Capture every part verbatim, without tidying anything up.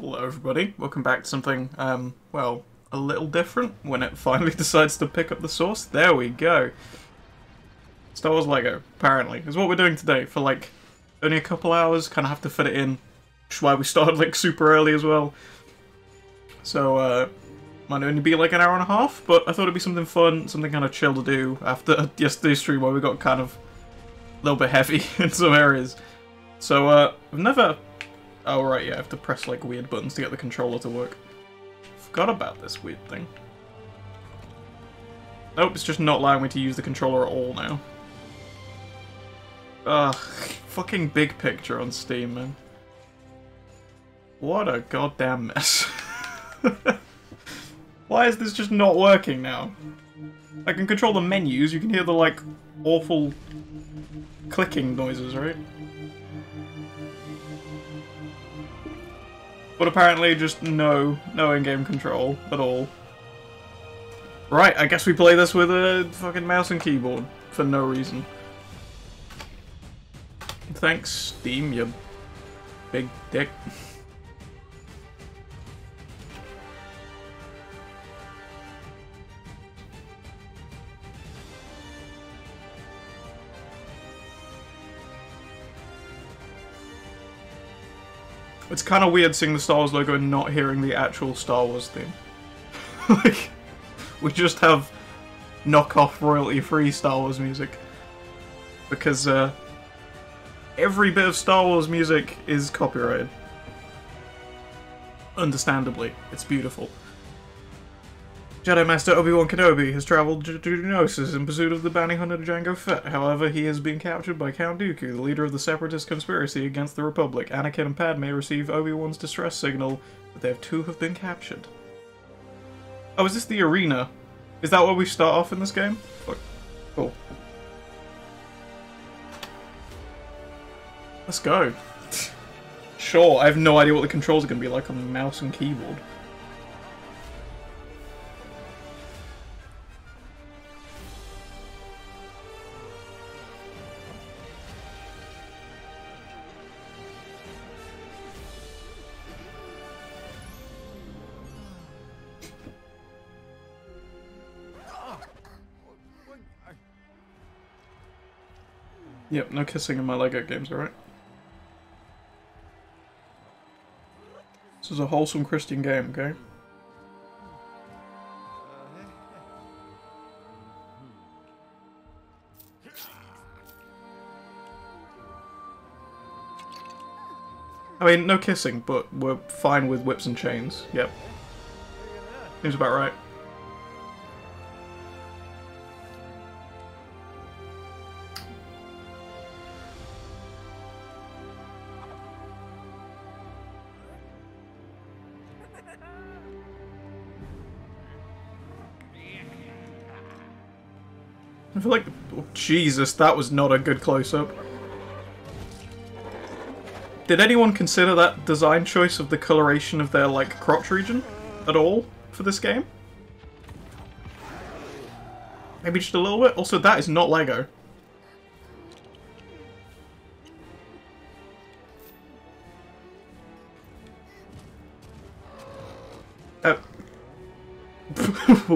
Hello everybody, welcome back to something, um, well, a little different when it finally decides to pick up the source. There we go. Star Wars Lego, apparently, is what we're doing today for like only a couple hours, kind of have to fit it in, which is why we started like super early as well. So, uh, might only be like an hour and a half, but I thought it'd be something fun, something kind of chill to do after yesterday's stream where we got kind of a little bit heavy in some areas. So, uh, I've never... Oh right, yeah, I have to press like weird buttons to get the controller to work. Forgot about this weird thing. Nope, it's just not allowing me to use the controller at all now. Ugh, fucking big picture on Steam, man. What a goddamn mess. Why is this just not working now? I can control the menus, you can hear the like awful clicking noises, right? But apparently just no, no in-game control at all. Right, I guess we play this with a fucking mouse and keyboard for no reason. Thanks, Steam, you big dick. It's kind of weird seeing the Star Wars logo and not hearing the actual Star Wars theme. Like, we just have knockoff royalty-free Star Wars music. Because, uh, every bit of Star Wars music is copyrighted. Understandably. It's beautiful. Jedi Master Obi-Wan Kenobi has travelled to Geonosis in pursuit of the bounty hunter Jango Fett. However, he has been captured by Count Dooku, the leader of the separatist conspiracy against the Republic. Anakin and Padme receive Obi-Wan's distress signal, but they two have been captured. Oh, is this the arena? Is that where we start off in this game? Fuck. Cool. Let's go. Sure, I have no idea what the controls are going to be like on the mouse and keyboard. Yep, no kissing in my Lego games, alright? This is a wholesome Christian game, okay? I mean, no kissing, but we're fine with whips and chains, yep. Seems about right. I feel like... Oh, Jesus, that was not a good close-up. Did anyone consider that design choice of the coloration of their, like, crotch region at all for this game? Maybe just a little bit? Also, that is not Lego. Oh.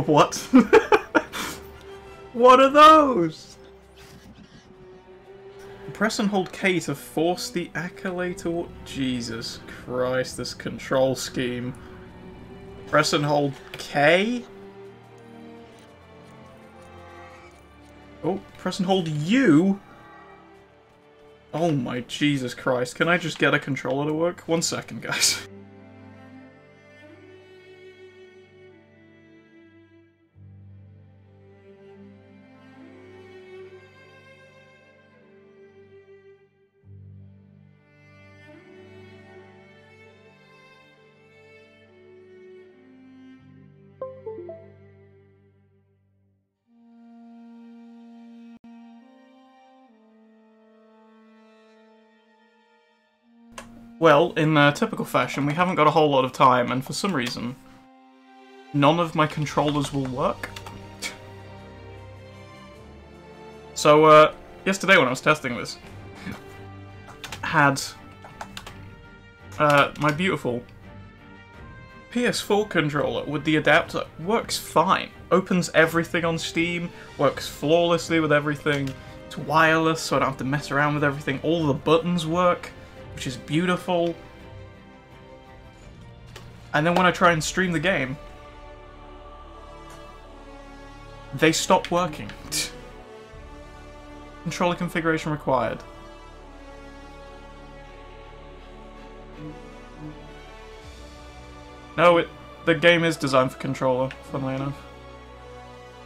What? What are those? Press and hold K to force the accolade to... Jesus Christ, this control scheme. Press and hold K? Oh, press and hold U? Oh my Jesus Christ, can I just get a controller to work? One second, guys. Well, in uh, typical fashion, we haven't got a whole lot of time, and for some reason, none of my controllers will work. So, uh, yesterday when I was testing this, had uh, my beautiful P S four controller with the adapter. Works fine. Opens everything on Steam, works flawlessly with everything. It's wireless, so I don't have to mess around with everything. All the buttons work, which is beautiful. And then when I try and stream the game, they stop working. Controller configuration required. No, it, the game is designed for controller, funnily enough.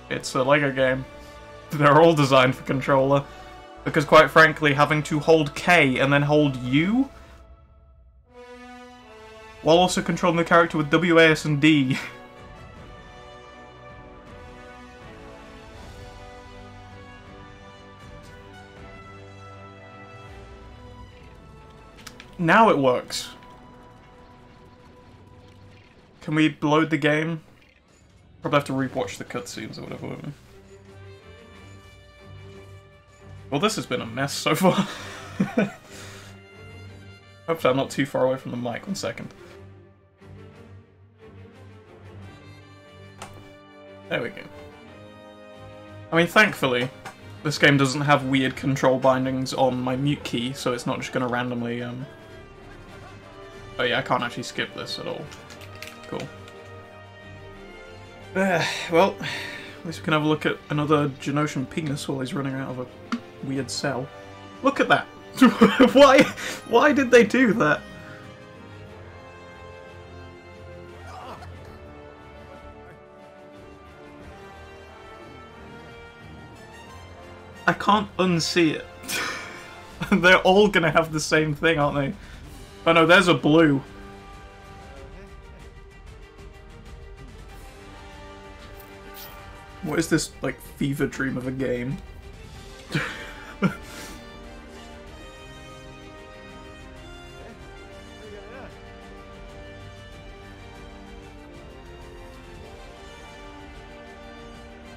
It's a LEGO game. They're all designed for controller. Because, quite frankly, having to hold K and then hold U, while also controlling the character with W, A, S, and D. Now it works. Can we load the game? Probably have to rewatch the cutscenes or whatever, won't we? Well, this has been a mess so far. Hopefully I'm not too far away from the mic. One second. There we go. I mean, thankfully, this game doesn't have weird control bindings on my mute key, so it's not just going to randomly... Um... Oh yeah, I can't actually skip this at all. Cool. Uh, well, at least we can have a look at another Genosian penis while he's running out of a... weird cell. Look at that! Why? Why did they do that? I can't unsee it. They're all gonna have the same thing, aren't they? Oh no, there's a blue. What is this, like, fever dream of a game?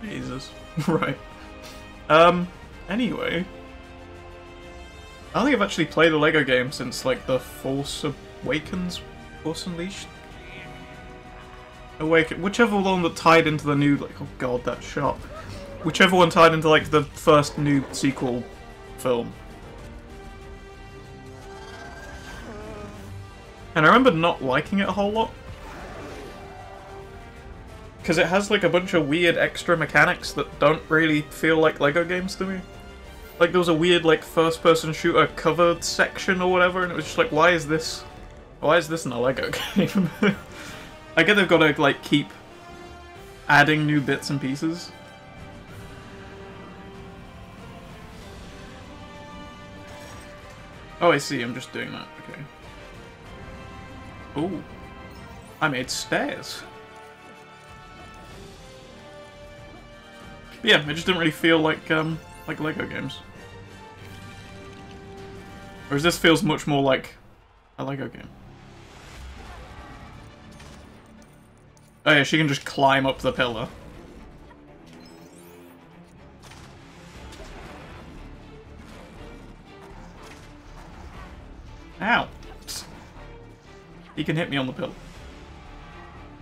Jesus. Right. Um, anyway. I don't think I've actually played a LEGO game since, like, the Force Awakens? Force Unleashed? Awaken. Whichever one that tied into the new, like, oh god, that shot. Whichever one tied into, like, the first new sequel film. And I remember not liking it a whole lot. Because it has, like, a bunch of weird extra mechanics that don't really feel like LEGO games to me. Like, there was a weird, like, first-person shooter cover section or whatever, and it was just like, why is this... Why is this in a LEGO game? I get they've got to, like, keep adding new bits and pieces. Oh, I see, I'm just doing that, okay. Ooh. I made stairs. Yeah, it just didn't really feel like um, like LEGO games. Whereas this feels much more like a LEGO game. Oh yeah, she can just climb up the pillar. Ow! He can hit me on the pillar.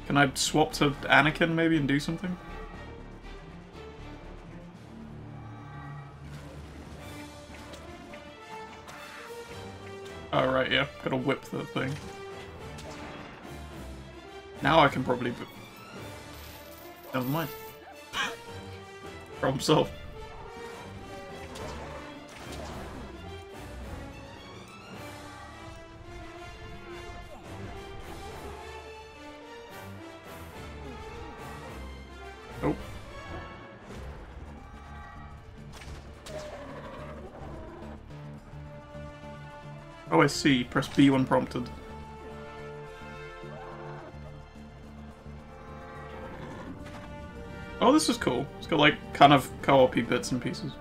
Can I swap to Anakin maybe and do something? Oh, right, yeah. Gotta whip the thing. Now I can probably... Never mind. Problem solved. Nope. Oh, I see. Press B when prompted. Oh, this is cool. It's got, like, kind of co-op-y bits and pieces.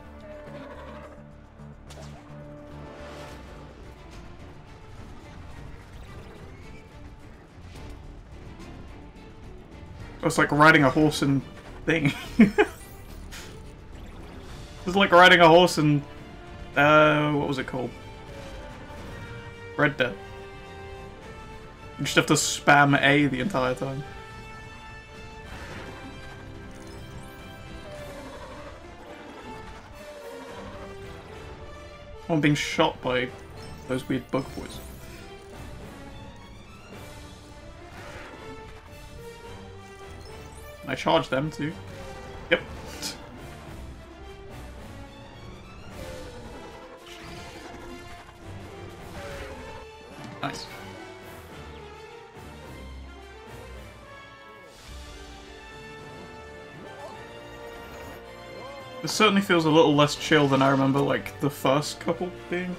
Oh, it's like riding a horse and thing. It's like riding a horse and... Uh, what was it called? Red Dead. You just have to spam A the entire time. I'm being shot by those weird bug boys. I charge them too. Yep. Nice. This certainly feels a little less chill than I remember, like, the first couple being.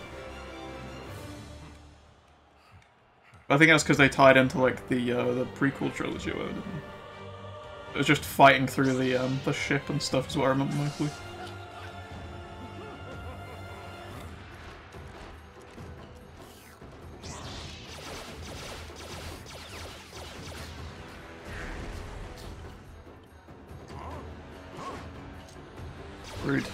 I think that's because they tied into, like, the uh, the prequel trilogy, or whatever, didn't they? It was just fighting through the um, the ship and stuff is what I remember mostly. Rude.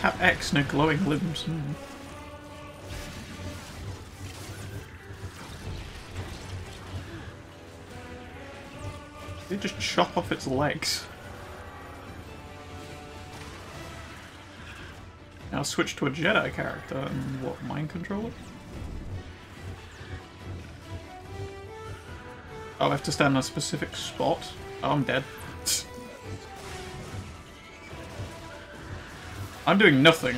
Tap X no glowing limbs. Mm. They just chop off its legs. Now switch to a Jedi character and what, mind control it? I'll have to stand in a specific spot. Oh, I'm dead. I'm doing nothing.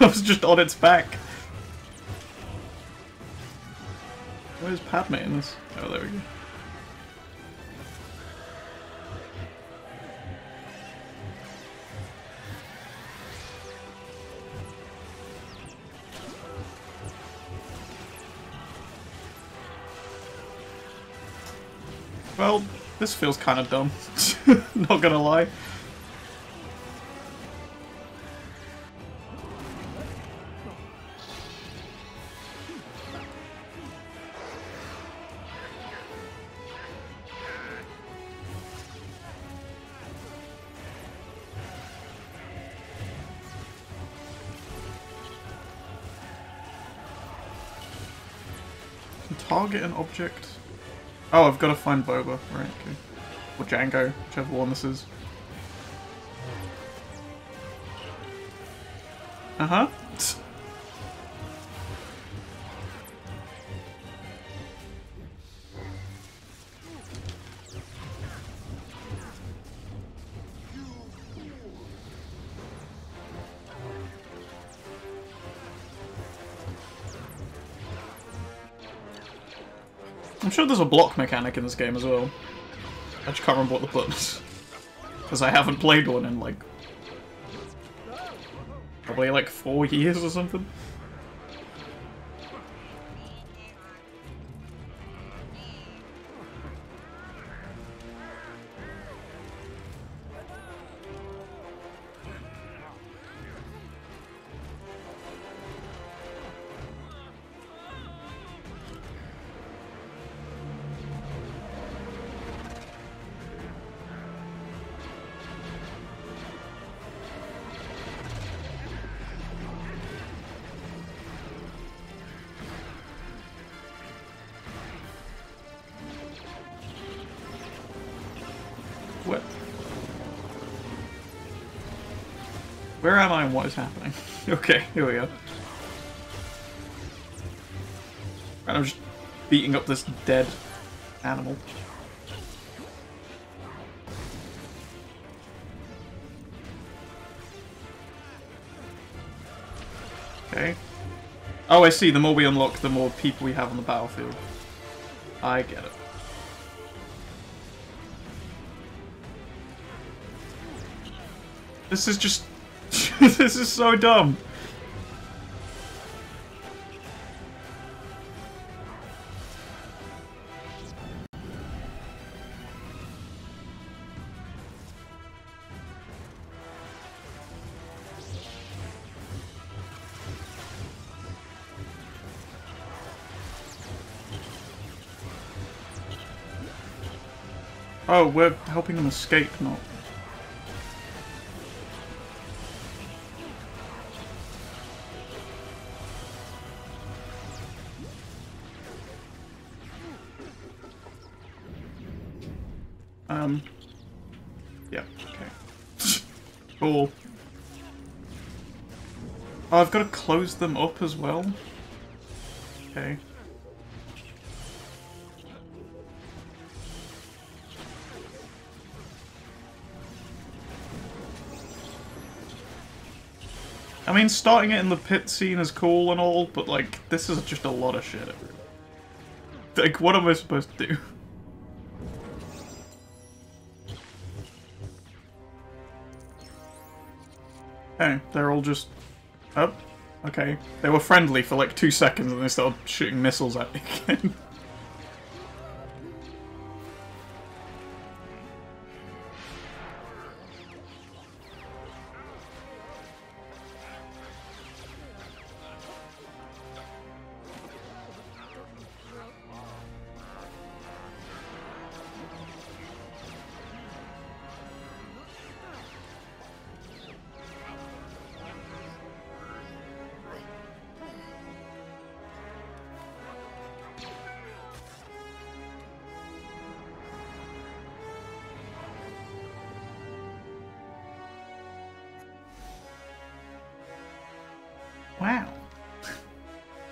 I was just on its back. Where's Padme in this? Oh, there we go. Well, this feels kind of dumb. Not gonna lie. Target an object. Oh, I've got to find Boba. Right, okay. Or Jango, whichever one this is. Uh-huh. I'm sure there's a block mechanic in this game as well. I just can't remember what the button is. Because I haven't played one in like... probably like four years or something. What? Where am I and what is happening? Okay, here we go. And I'm just beating up this dead animal. Okay. Oh, I see. The more we unlock, the more people we have on the battlefield. I get it. This is just... this is so dumb. Oh, we're helping them escape, not... Um... Yeah, okay. Cool. Oh, I've got to close them up as well? Okay. I mean, starting it in the pit scene is cool and all, but, like, this is just a lot of shit. Like, what am I supposed to do? Hey, they're all just... Oh, okay. They were friendly for, like, two seconds and they started shooting missiles at me again.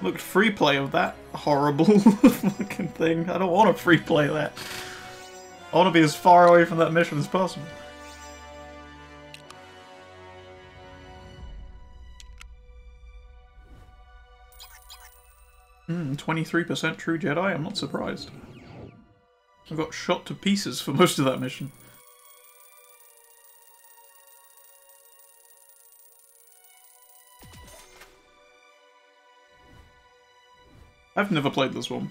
Looked free play of that horrible fucking thing. I don't want to free play that. I want to be as far away from that mission as possible. Hmm, twenty-three percent true Jedi, I'm not surprised. I got shot to pieces for most of that mission. I've never played this one.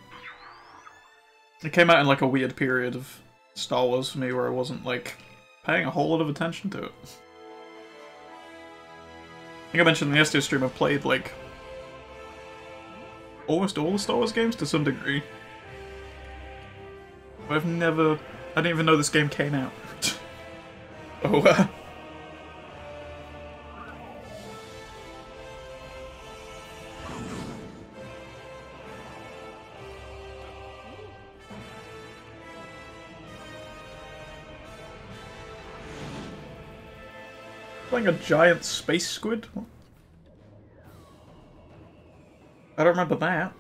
It came out in like a weird period of Star Wars for me where I wasn't like paying a whole lot of attention to it. I think I mentioned in the yesterday stream I've played like almost all the Star Wars games to some degree. But I've never... I didn't even know this game came out. Oh, uh... a giant space squid? I don't remember that.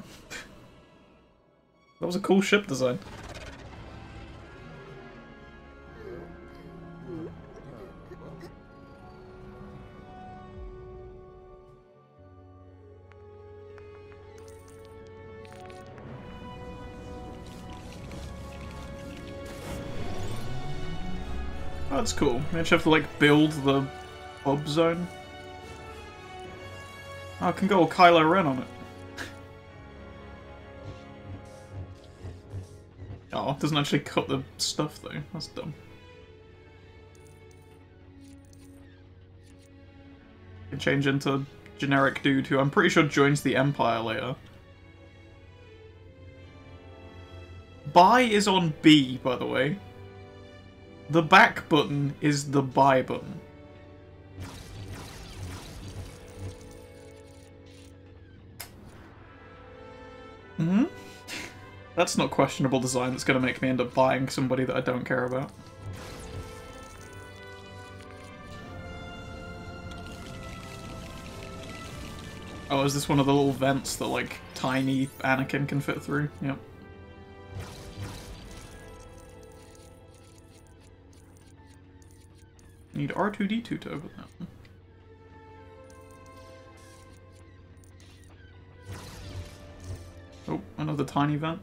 That was a cool ship design. Oh, that's cool. You actually have to like build the Bob zone. Oh, I can go all Kylo Ren on it. Oh, it doesn't actually cut the stuff though. That's dumb. I can change into generic dude who I'm pretty sure joins the Empire later. Buy is on B, by the way. The back button is the buy button. Mm-hmm. That's not questionable design that's going to make me end up buying somebody that I don't care about. Oh, is this one of the little vents that, like, tiny Anakin can fit through? Yep. Need R two D two to open that one. of the tiny vent.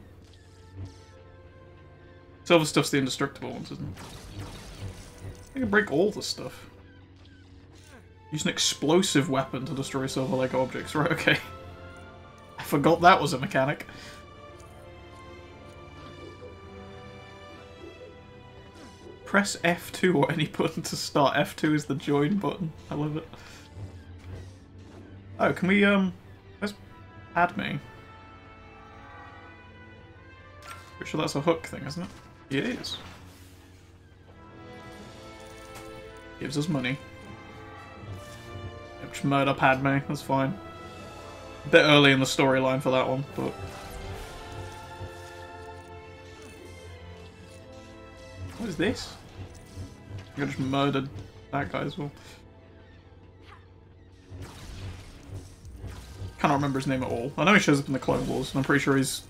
Silver stuff's the indestructible ones, isn't it? I can break all this stuff. Use an explosive weapon to destroy silver like objects. Right, okay. I forgot that was a mechanic. Press F two or any button to start. F two is the join button. I love it. Oh, can we, um... where's Padme? Pretty sure that's a hook thing, isn't it? It is. Gives us money. Just murder Padme, that's fine. A bit early in the storyline for that one, but... What is this? I just murdered that guy as well. Cannot remember his name at all. I know he shows up in the Clone Wars, and I'm pretty sure he's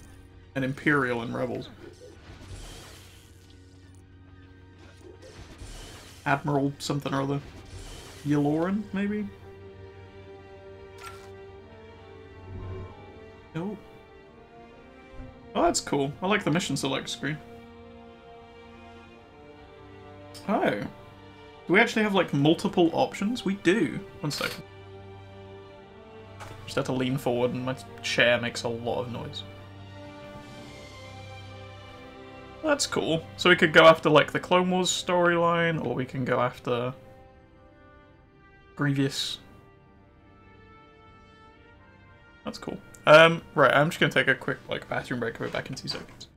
an Imperial in Rebels. Admiral something or other. Yaloran, maybe? No. Oh, that's cool. I like the mission select screen. Oh. Do we actually have, like, multiple options? We do. One second. Just have to lean forward and my chair makes a lot of noise. That's cool. So we could go after, like, the Clone Wars storyline, or we can go after... Grievous. That's cool. Um, right, I'm just gonna take a quick, like, bathroom break. I'll be back in two seconds.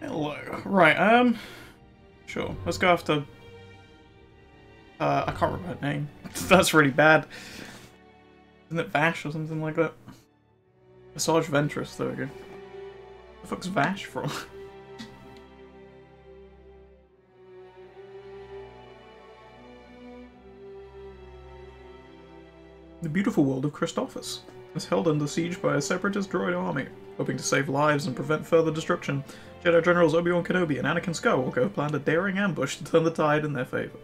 Hello. Right, um... Sure. Let's go after... Uh, I can't remember her name. That's really bad. Isn't it Vash or something like that? Asajj Ventress, there we go. Where the fuck's Vash from? The beautiful world of Christophus. is held under siege by a separatist droid army, hoping to save lives and prevent further destruction. Jedi Generals Obi-Wan Kenobi and Anakin Skywalker have planned a daring ambush to turn the tide in their favour.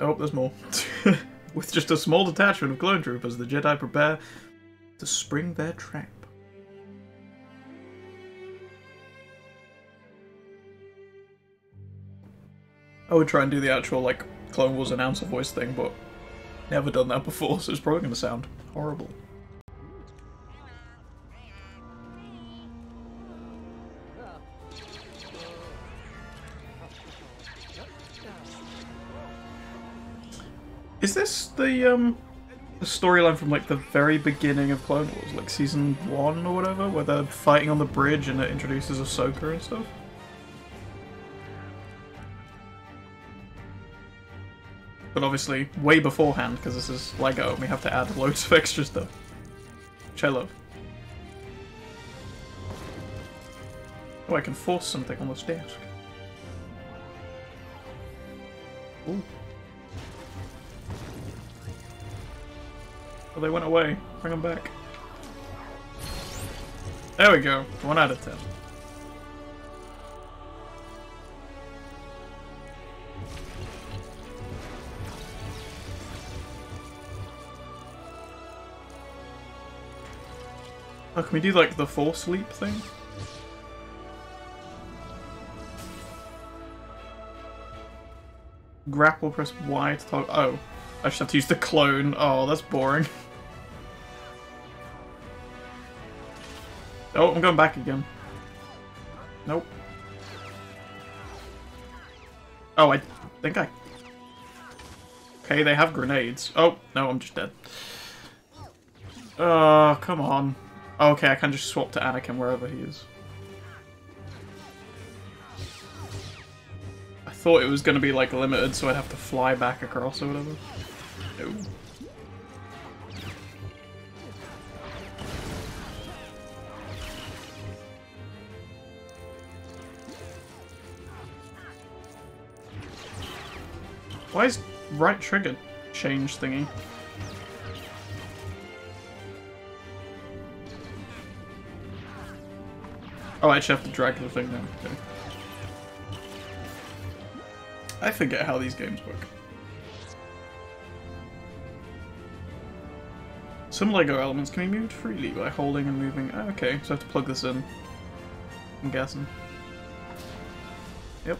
Oh, there's more. With just a small detachment of clone troopers, the Jedi prepare to spring their trap. I would try and do the actual, like, Clone Wars announcer voice thing, but never done that before, so it's probably going to sound horrible. Is this the, um, the storyline from, like, the very beginning of Clone Wars, like, season one or whatever, where they're fighting on the bridge and it introduces Ahsoka and stuff? But obviously way beforehand, because this is LEGO and we have to add loads of extra stuff, which I love. Oh, I can force something on this desk. Ooh. Oh, they went away. Bring them back. There we go. One out of ten. Oh, can we do, like, the force leap thing? Grapple, press Y to talk. Oh, I just have to use the clone. Oh, that's boring. Oh, I'm going back again. Nope. Oh, I think I... Okay, they have grenades. Oh, no, I'm just dead. Oh, come on. Oh, okay, I can just swap to Anakin wherever he is. I thought it was going to be, like, limited, so I'd have to fly back across or whatever. No. Why is right trigger change thingy? Oh, I actually have to drag the thing now. Okay. I forget how these games work. Some LEGO elements can be moved freely by holding and moving. Oh, okay, so I have to plug this in. I'm guessing. Yep.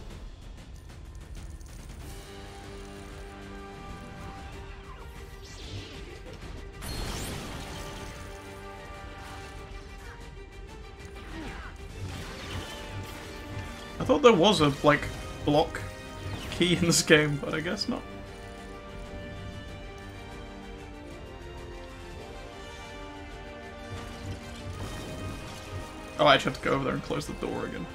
I thought there was a, like, block key in this game, but I guess not. Oh, I just have to go over there and close the door again.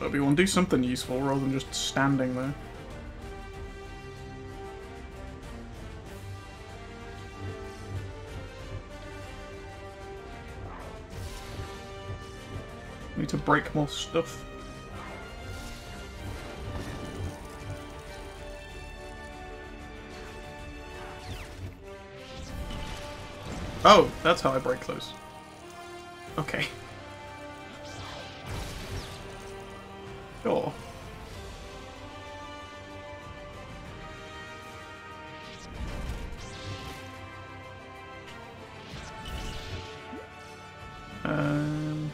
Obi-Wan, do something useful rather than just standing there. Need to break more stuff. Oh, that's how I break those. Okay. Sure. Um.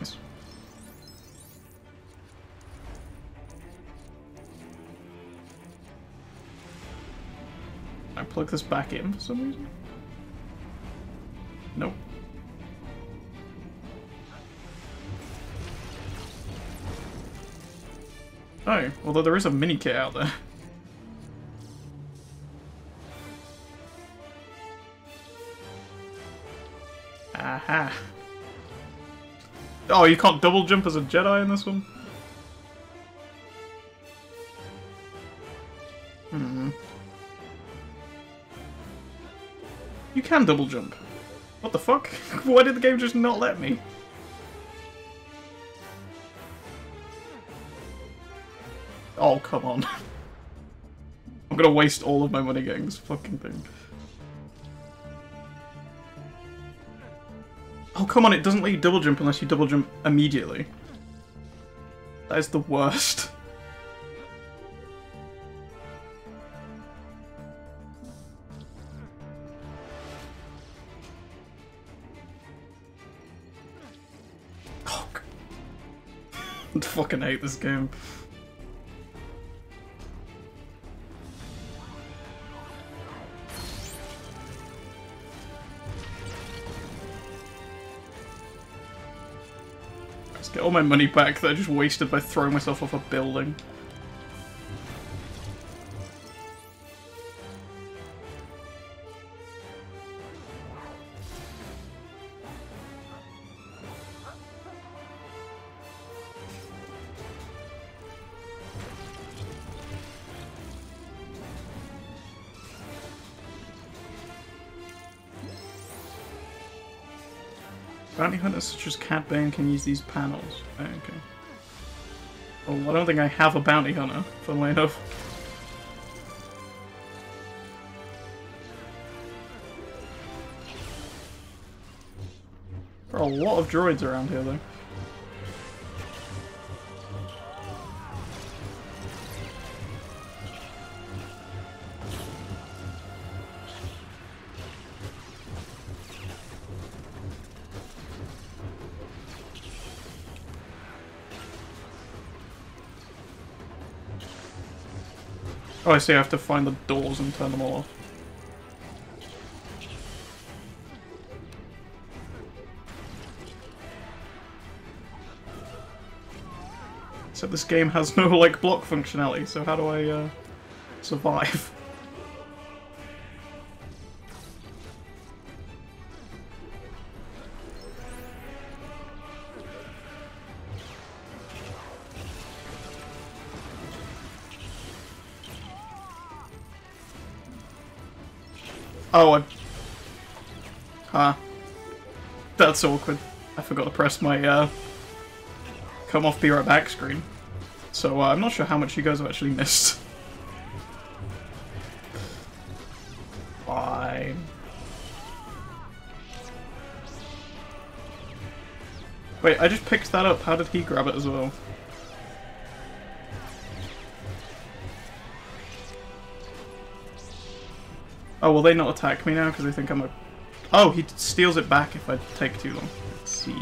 Yes. Plug this back in for some reason? Nope. Oh, although there is a mini kit out there. Aha. Oh, you can't double jump as a Jedi in this one? Hmm. You can double jump. What the fuck? Why did the game just not let me? Oh, come on. I'm gonna waste all of my money getting this fucking thing. Oh, come on, it doesn't let you double jump unless you double jump immediately. That is the worst. Oh, I fucking hate this game. Get all my money back that I just wasted by throwing myself off a building. Bounty hunters such as Cad Bane can use these panels. Okay. Oh, well, I don't think I have a bounty hunter, funnily enough. There are a lot of droids around here, though. Oh, I see, I have to find the doors and turn them all off. Except this game has no, like, block functionality, so how do I, uh, survive? Oh, I... Huh. That's awkward. I forgot to press my, uh... come off, be right back screen. So, uh, I'm not sure how much you guys have actually missed. Bye. Wait, I just picked that up. How did he grab it as well? Oh, will they not attack me now because they think I'm a... Oh, he steals it back if I take too long. Let's see.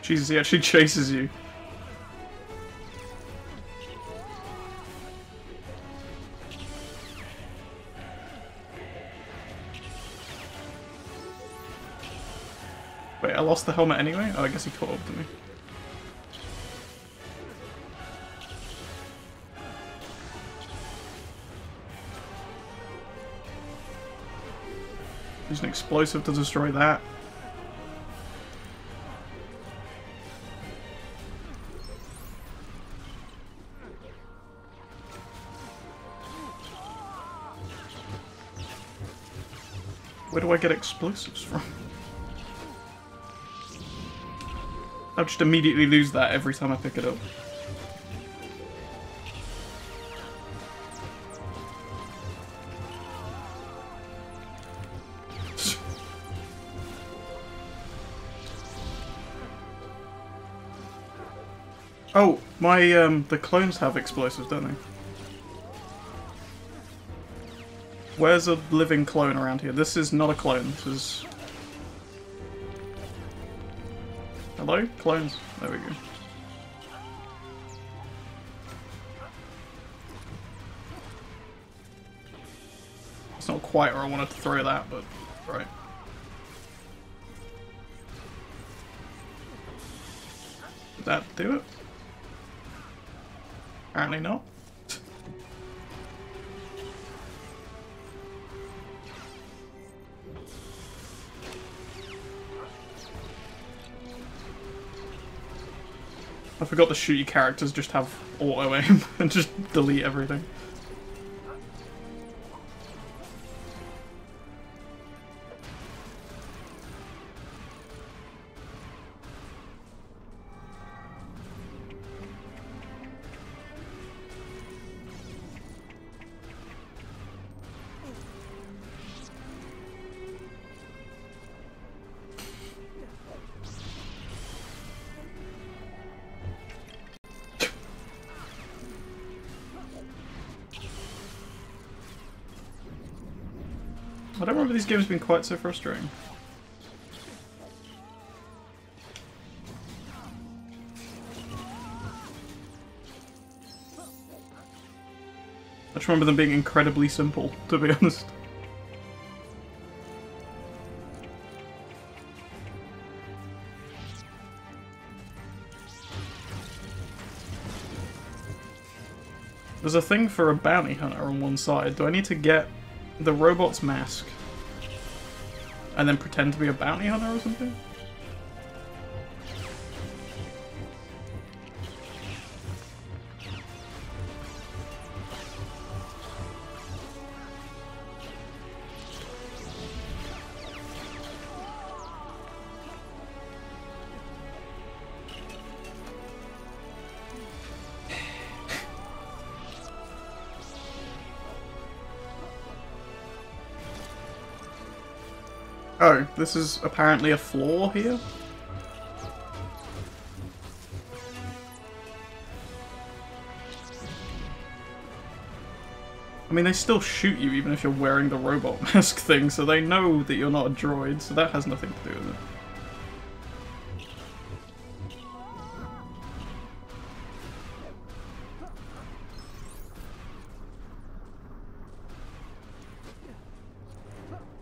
Jesus, he actually chases you. I lost the helmet anyway? Oh, I guess he caught up to me. Use an explosive to destroy that. Where do I get explosives from? I'll just immediately lose that every time I pick it up. Oh, my, um, the clones have explosives, don't they? Where's a living clone around here? This is not a clone, this is... Hello? Clones. There we go. It's not quite where I wanted to throw that, but... Right. Did that do it? Apparently not. I forgot to shoot your characters, just have auto-aim and just delete everything. I don't remember these games being quite so frustrating. I just remember them being incredibly simple, to be honest. There's a thing for a bounty hunter on one side. Do I need to get the robot's mask and then pretend to be a bounty hunter or something? Oh, this is apparently a flaw here? I mean, they still shoot you even if you're wearing the robot mask thing, so they know that you're not a droid, so that has nothing to do with it.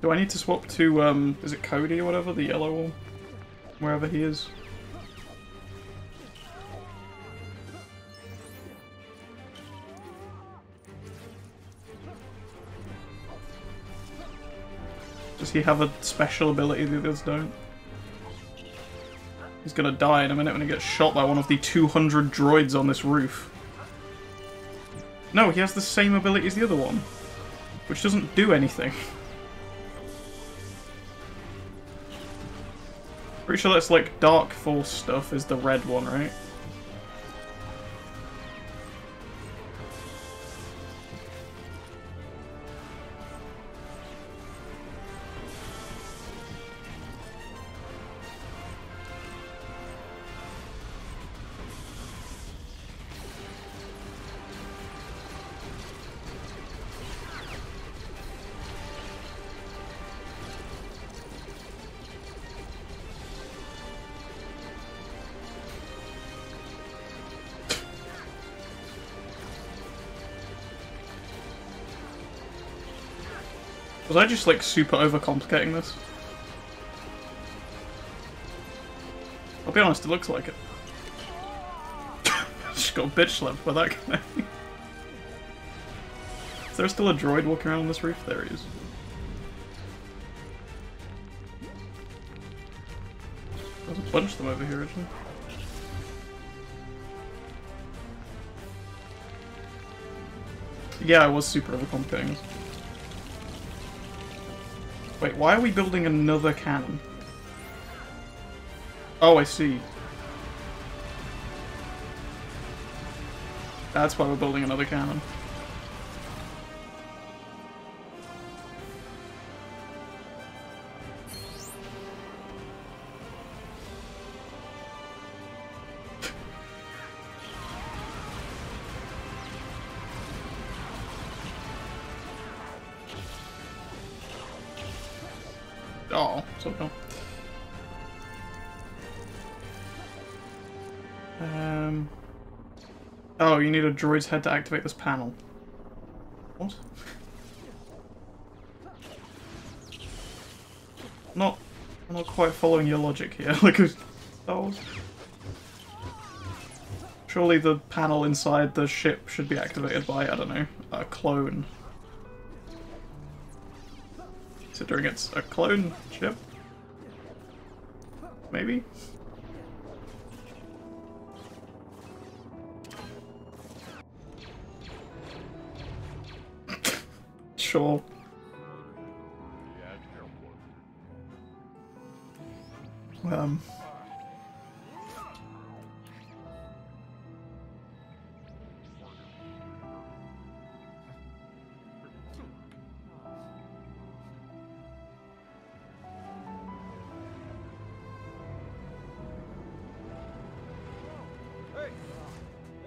Do I need to swap to, um, is it Cody or whatever, the yellow one? Wherever he is. Does he have a special ability the others don't? He's gonna die in a minute when he gets shot by one of the two hundred droids on this roof. No, he has the same ability as the other one, which doesn't do anything. Pretty sure that's like Dark Force stuff is the red one, right? Was I just like super overcomplicating this? I'll be honest, it looks like it. Just got bitch slapped by that guy. Is there still a droid walking around on this roof? There he is. There's a bunch of them over here, actually. Yeah, I was super overcomplicating this. Wait, why are we building another cannon? Oh, I see. That's why we're building another cannon. Oh, somehow. Um. Oh, you need a droid's head to activate this panel. What? Not, I'm not quite following your logic here. Like, oh, Surely the panel inside the ship should be activated by, I don't know, a clone. Considering it's a clone ship? Maybe? Sure. Um...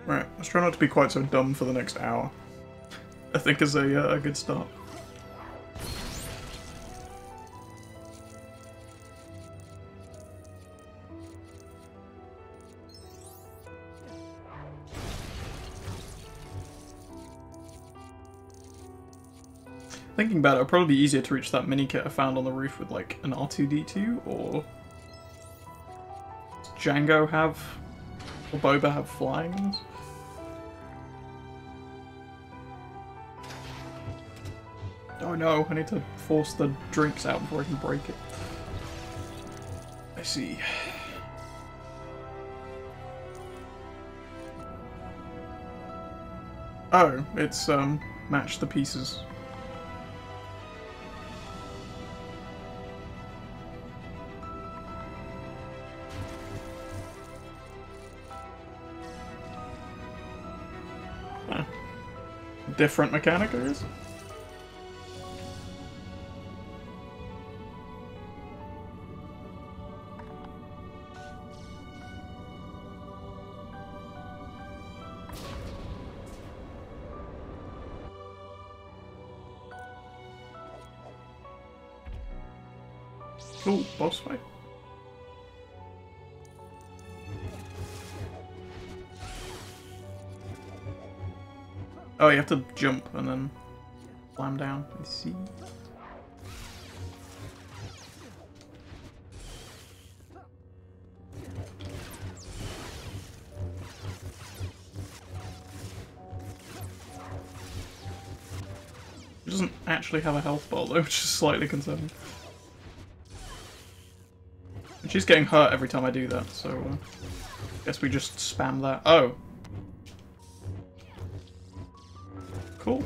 Right, let's try not to be quite so dumb for the next hour. I think is a, uh, a good start. Thinking about it, it'll probably be easier to reach that minikit I found on the roof with like an R two D two, or does Jango have, or Boba have flying ones? Oh no, I need to force the drinks out before I can break it. I see. Oh, it's um, match the pieces. Huh. Different mechanic, I guess? Ooh, boss fight. Oh, you have to jump and then climb down. I see. It doesn't actually have a health bar though, which is slightly concerning. She's getting hurt every time I do that, so uh, I guess we just spam that. Oh! Cool.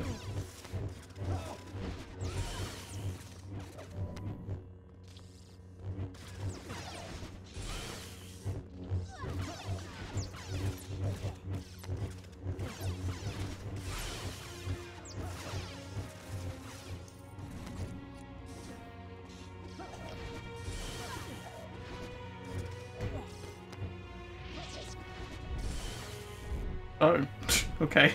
Oh, okay.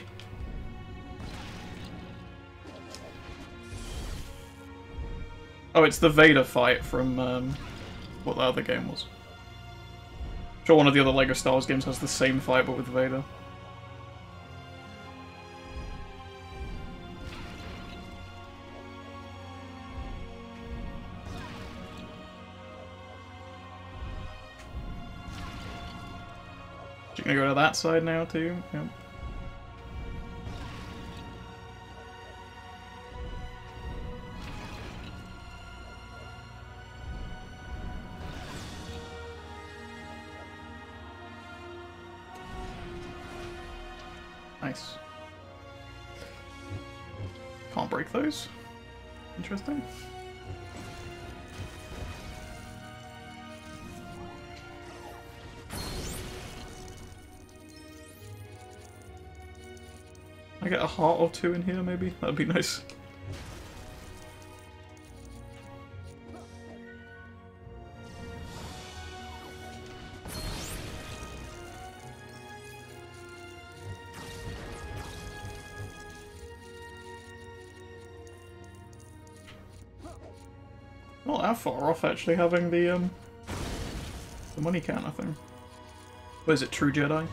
Oh, it's the Vader fight from um, what the other game was. I'm sure one of the other LEGO Star Wars games has the same fight, but with Vader. Gonna go to that side now too. Yep. Nice. Can't break those. Interesting. I get a heart or two in here, maybe? That'd be nice. Not that far off, actually, having the, um, the money counter thing. Or is it True Jedi?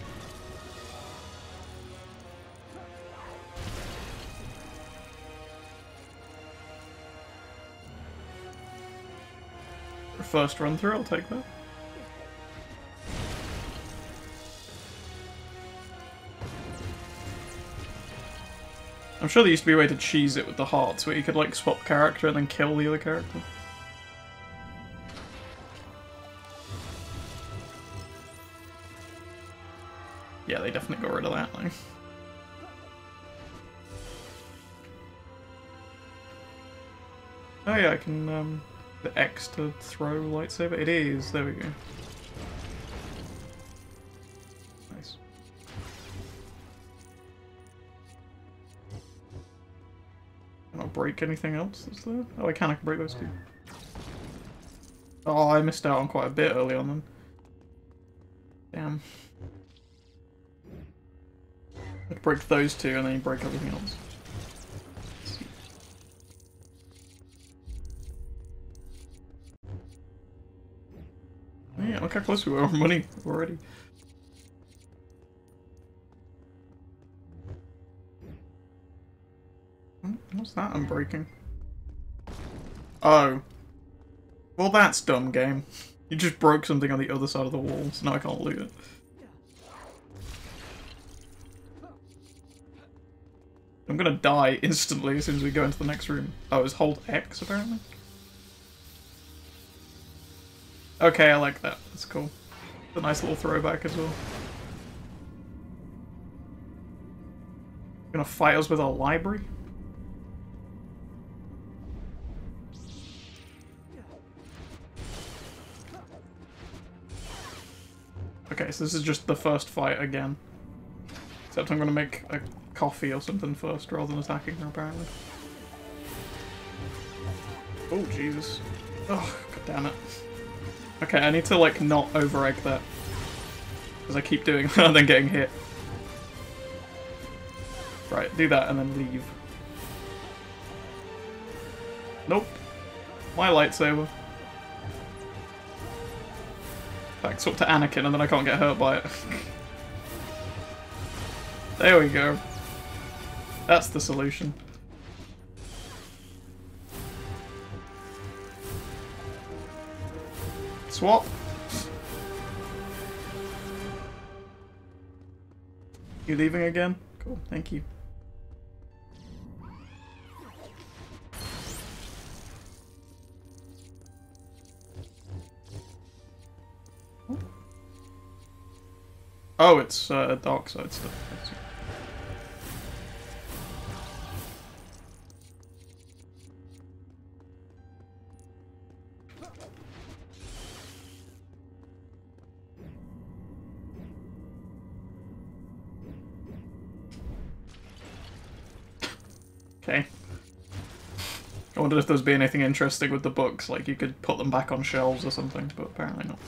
First run through, I'll take that. I'm sure there used to be a way to cheese it with the hearts, where you could like swap character and then kill the other character. Yeah, they definitely got rid of that though. Oh yeah, I can, um, the X to throw lightsaber. It is, there we go. Nice. Can I break anything else that's there? Oh, I can, I can break those two. Oh, I missed out on quite a bit early on then. Damn. I could break those two and then you break everything else. Yeah, look how close we were on money already. What's that I'm breaking? Oh. Well, that's dumb, game. You just broke something on the other side of the wall, so now I can't loot it. I'm gonna die instantly as soon as we go into the next room. Oh, it's hold X, apparently? Okay, I like that. That's cool. It's a nice little throwback as well. Gonna fight us with our library? Okay, so this is just the first fight again. Except I'm gonna make a coffee or something first rather than attacking her, apparently. Oh, Jesus. Oh, goddammit. Okay, I need to, like, not over-egg that. Because I keep doing that and then getting hit. Right, do that and then leave. Nope. My lightsaber. Back swap to Anakin and then I can't get hurt by it. There we go. That's the solution. Swap. You leaving again? Cool, thank you. Oh, it's uh, dark side stuff. Okay. I wondered if there would be anything interesting with the books, like you could put them back on shelves or something, but apparently not.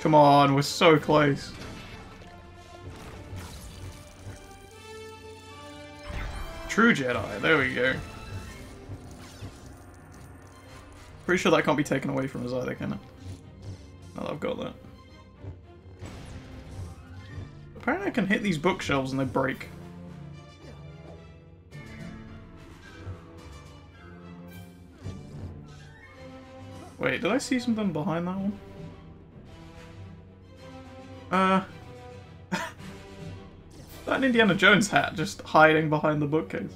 Come on, we're so close. True Jedi, there we go. Pretty sure that can't be taken away from us either, can it? Now that I've got that. Apparently I can hit these bookshelves and they break. Wait, did I see something behind that one? Uh, that Indiana Jones hat just hiding behind the bookcase.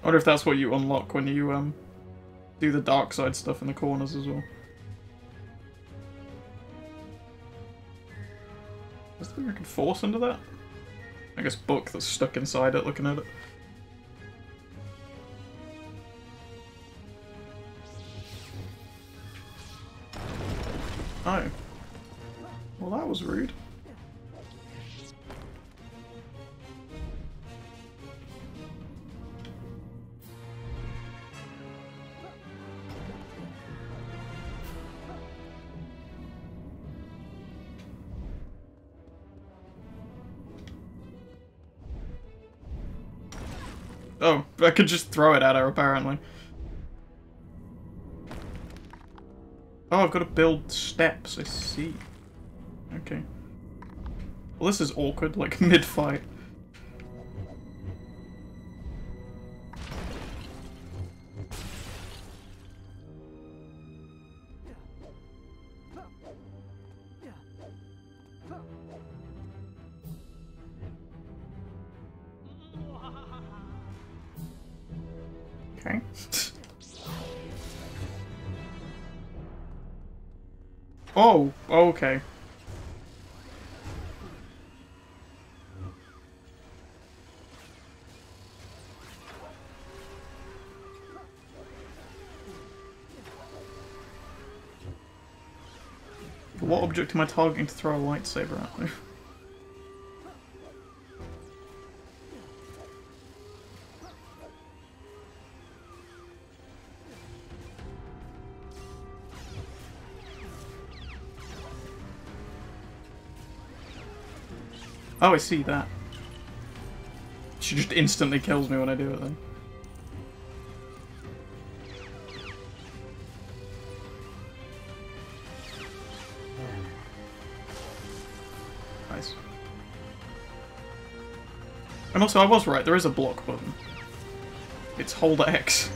I wonder if that's what you unlock when you um do the dark side stuff in the corners as well. Is there something I can force into that? I guess book that's stuck inside it looking at it. Oh. Well, that was rude. Oh, I could just throw it at her, apparently. Oh, I've got to build steps, I see. Okay. Well, this is awkward, like, mid-fight. Okay. Oh, okay. What object am I targeting to throw a lightsaber at me? Oh, I see that. She just instantly kills me when I do it then. Nice. And also, I was right, there is a block button. It's hold X.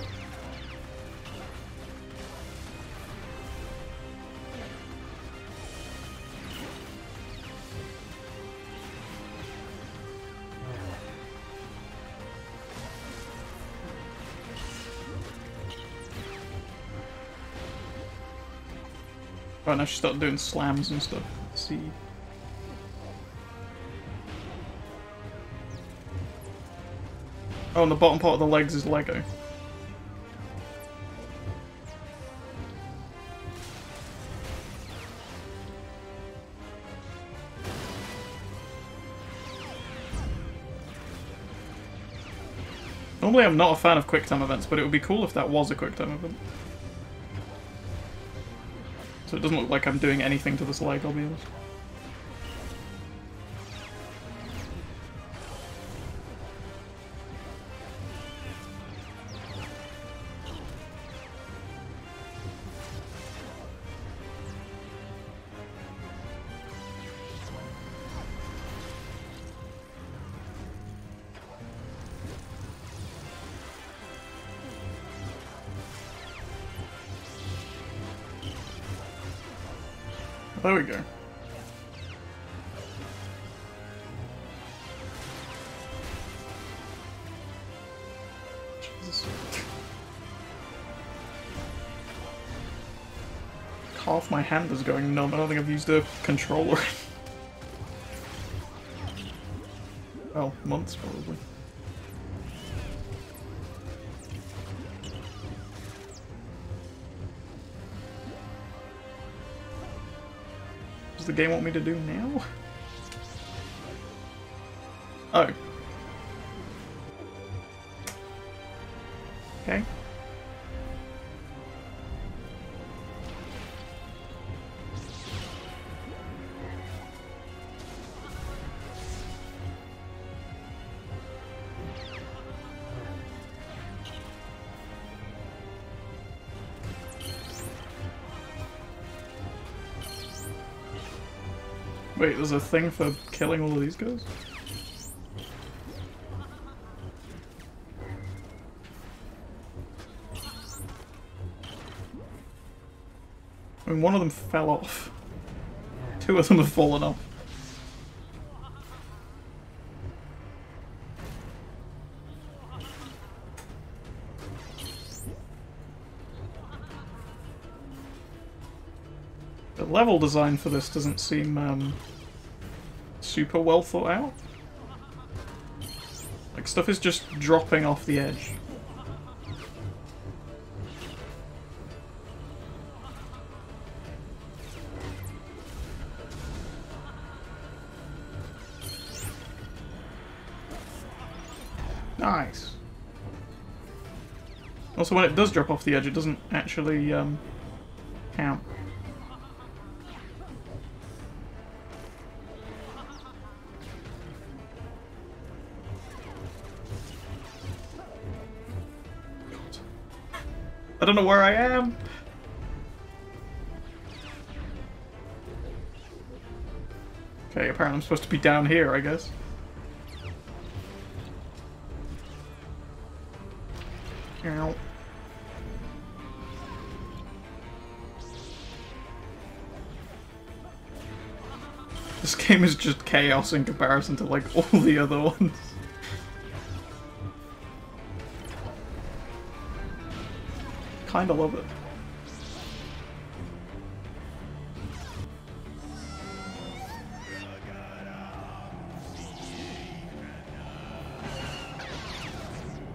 Oh, now she started doing slams and stuff. Let's see. Oh, and the bottom part of the legs is Lego. Normally I'm not a fan of quick time events, but it would be cool if that was a quick time event. So it doesn't look like I'm doing anything to this leg, I'll be honest. There we go. Jesus. Half my hand is going numb. I don't think I've used a controller. Well, months probably. The game want me to do now? Oh. Okay. Wait, there's a thing for killing all of these guys? I mean, one of them fell off. Two of them have fallen off. Level design for this doesn't seem um, super well thought out. Like, stuff is just dropping off the edge. Nice. Also, when it does drop off the edge, it doesn't actually um, count. I don't know where I am. Okay, apparently I'm supposed to be down here, I guess. Ow. This game is just chaos in comparison to, like, all the other ones. Kinda love it.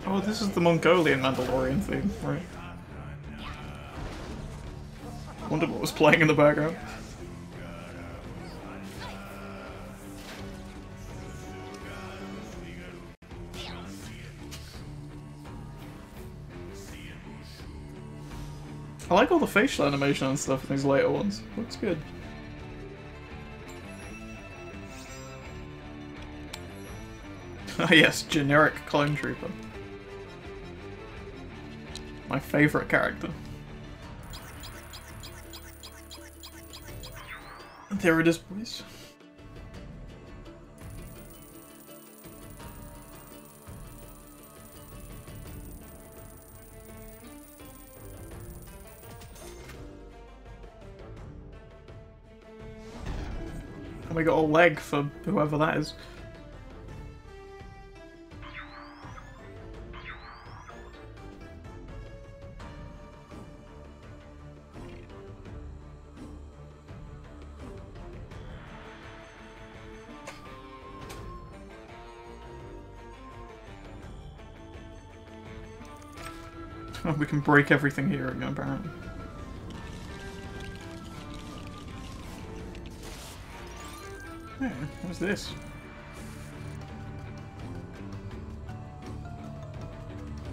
Oh, this is the Mongolian Mandalorian theme, right? Wondered what was playing in the background. I like all the facial animation and stuff in these later ones. Looks good. Ah yes, generic clone trooper. My favourite character. There it is, boys. And we got a leg for whoever that is. Oh, we can break everything here again, apparently. Hey, what's this?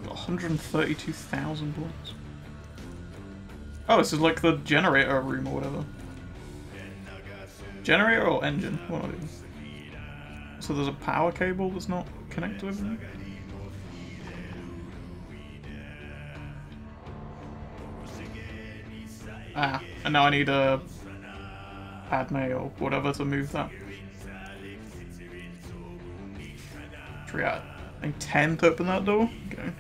one hundred thirty-two thousand blocks. Oh, this is like the generator room or whatever. Generator or engine? What are these? So there's a power cable that's not connected to everything? Ah, and now I need a Padme or whatever to move that. Should we add, I think ten to open that door? Okay.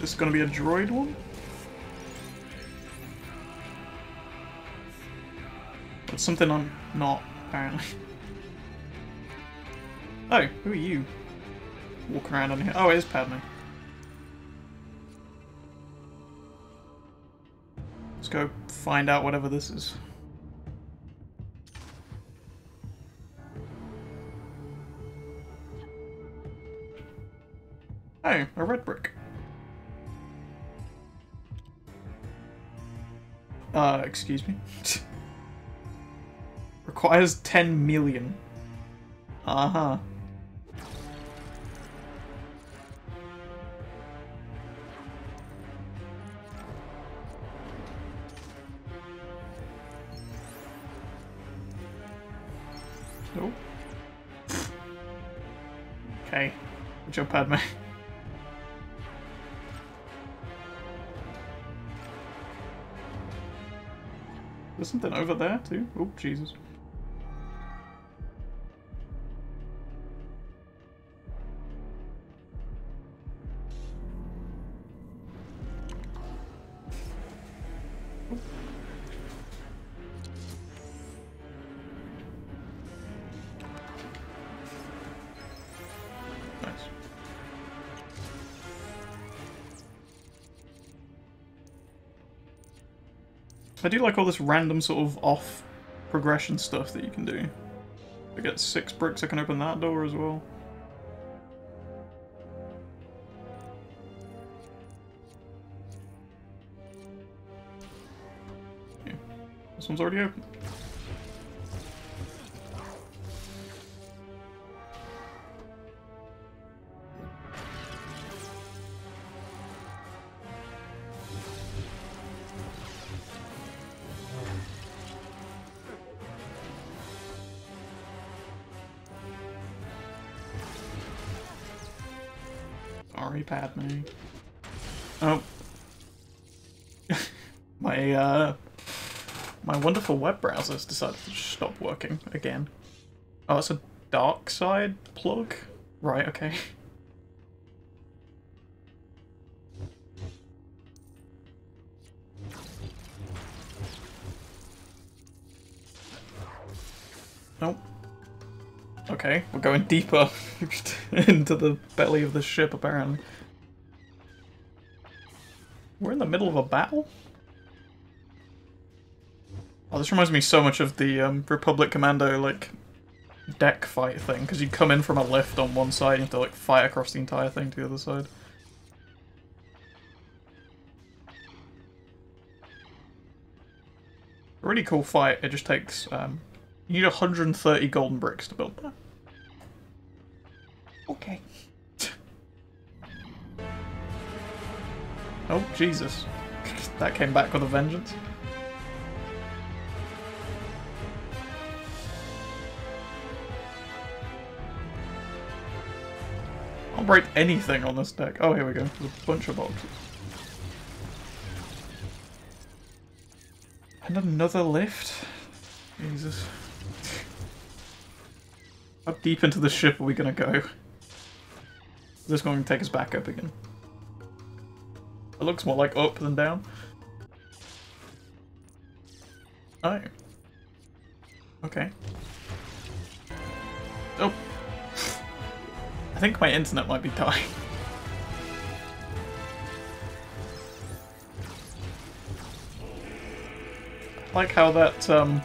This is gonna be a droid one? Something I'm not, apparently. Oh, who are you? Walking around on here. Oh, it is Padme. Let's go find out whatever this is. Oh, a red brick. Uh, excuse me. Requires ten million. Uh-huh. Nope. Okay. Good job, Padme. There's something over there, too. Oh, Jesus. I do like all this random sort of off progression stuff that you can do. I get six bricks, I can open that door as well. Yeah. This one's already open. Sorry, Padme. Oh. my, uh... My wonderful web browser's decided to stop working again. Oh, that's a dark side plug? Right, okay. Nope. Okay, we're going deeper into the belly of the ship, apparently. We're in the middle of a battle? Oh, this reminds me so much of the um, Republic Commando, like, deck fight thing, because you come in from a lift on one side and you have to, like, fight across the entire thing to the other side. A really cool fight, it just takes, um... you need one hundred thirty golden bricks to build that. Okay. Oh, Jesus. That came back with a vengeance. I'll break anything on this deck. Oh, here we go. There's a bunch of boxes. And another lift? Jesus. How deep into the ship are we gonna go? Is this going to take us back up again? It looks more like up than down. Oh. Okay. Oh. I think my internet might be dying. I like how that, um...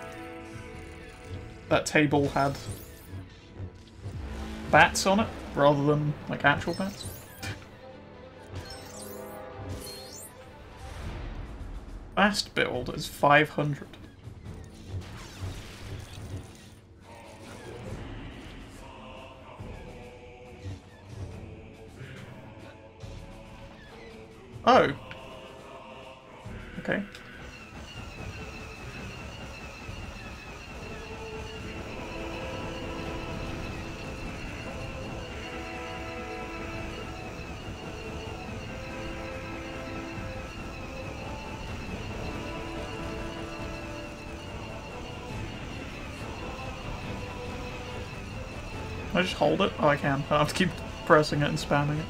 that table had... bats on it, rather than, like, actual bats. Fast build is five hundred. Oh! Okay. Can I just hold it? Oh, I can. I have to keep pressing it and spamming it.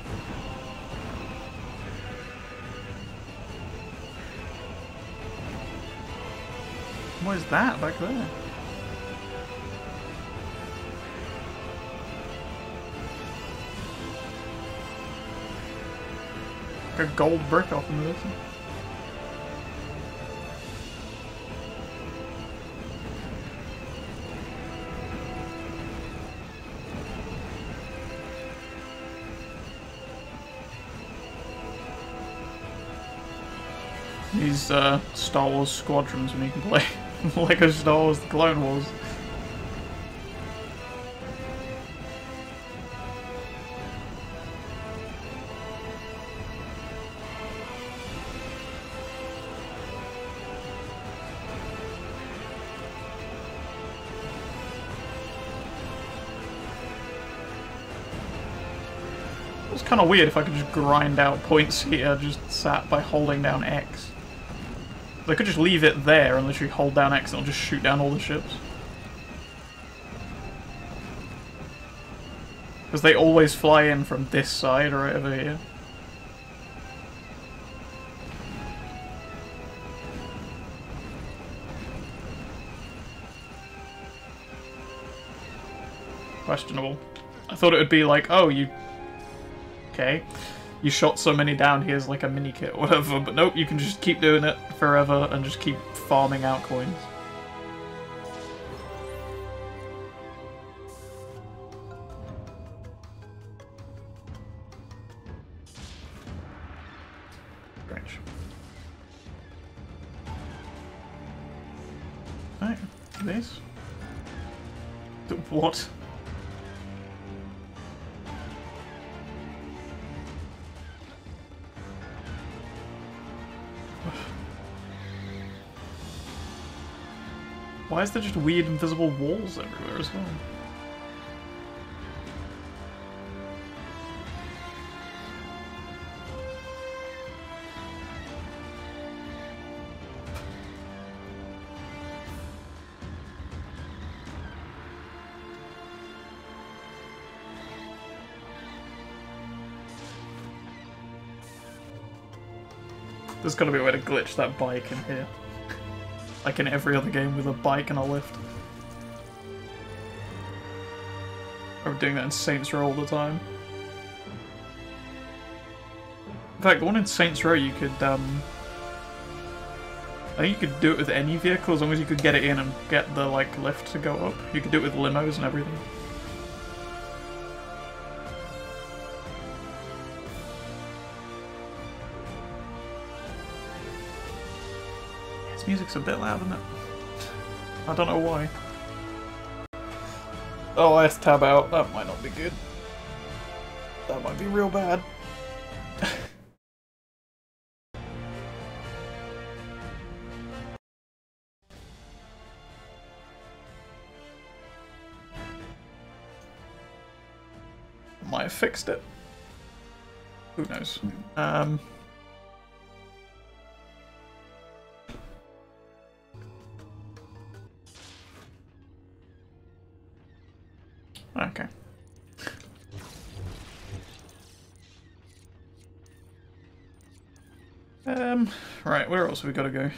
What is that back there? Like a gold brick off into this one. These uh, Star Wars squadrons when you can play LEGO Star Wars The Clone Wars. It was kind of weird if I could just grind out points here just sat by holding down X. They could just leave it there and literally hold down X and it'll just shoot down all the ships. Because they always fly in from this side right over here. Questionable. I thought it would be like, oh, you... okay. You shot so many down, here's like a mini kit or whatever, but nope, you can just keep doing it forever and just keep farming out coins. Strange. Alright, this. What? Why is there just weird invisible walls everywhere as well? There's gotta be a way to glitch that bike in here. Like in every other game with a bike and a lift. I'm doing that in Saints Row all the time. In fact, the one in Saints Row you could, um... I think you could do it with any vehicle as long as you could get it in and get the, like, lift to go up. You could do it with limos and everything. This music's a bit loud, isn't it? I don't know why. Oh, let's tab out. That might not be good. That might be real bad. Might have fixed it. Who knows? Um... Okay. Um, right, where else have we got to go?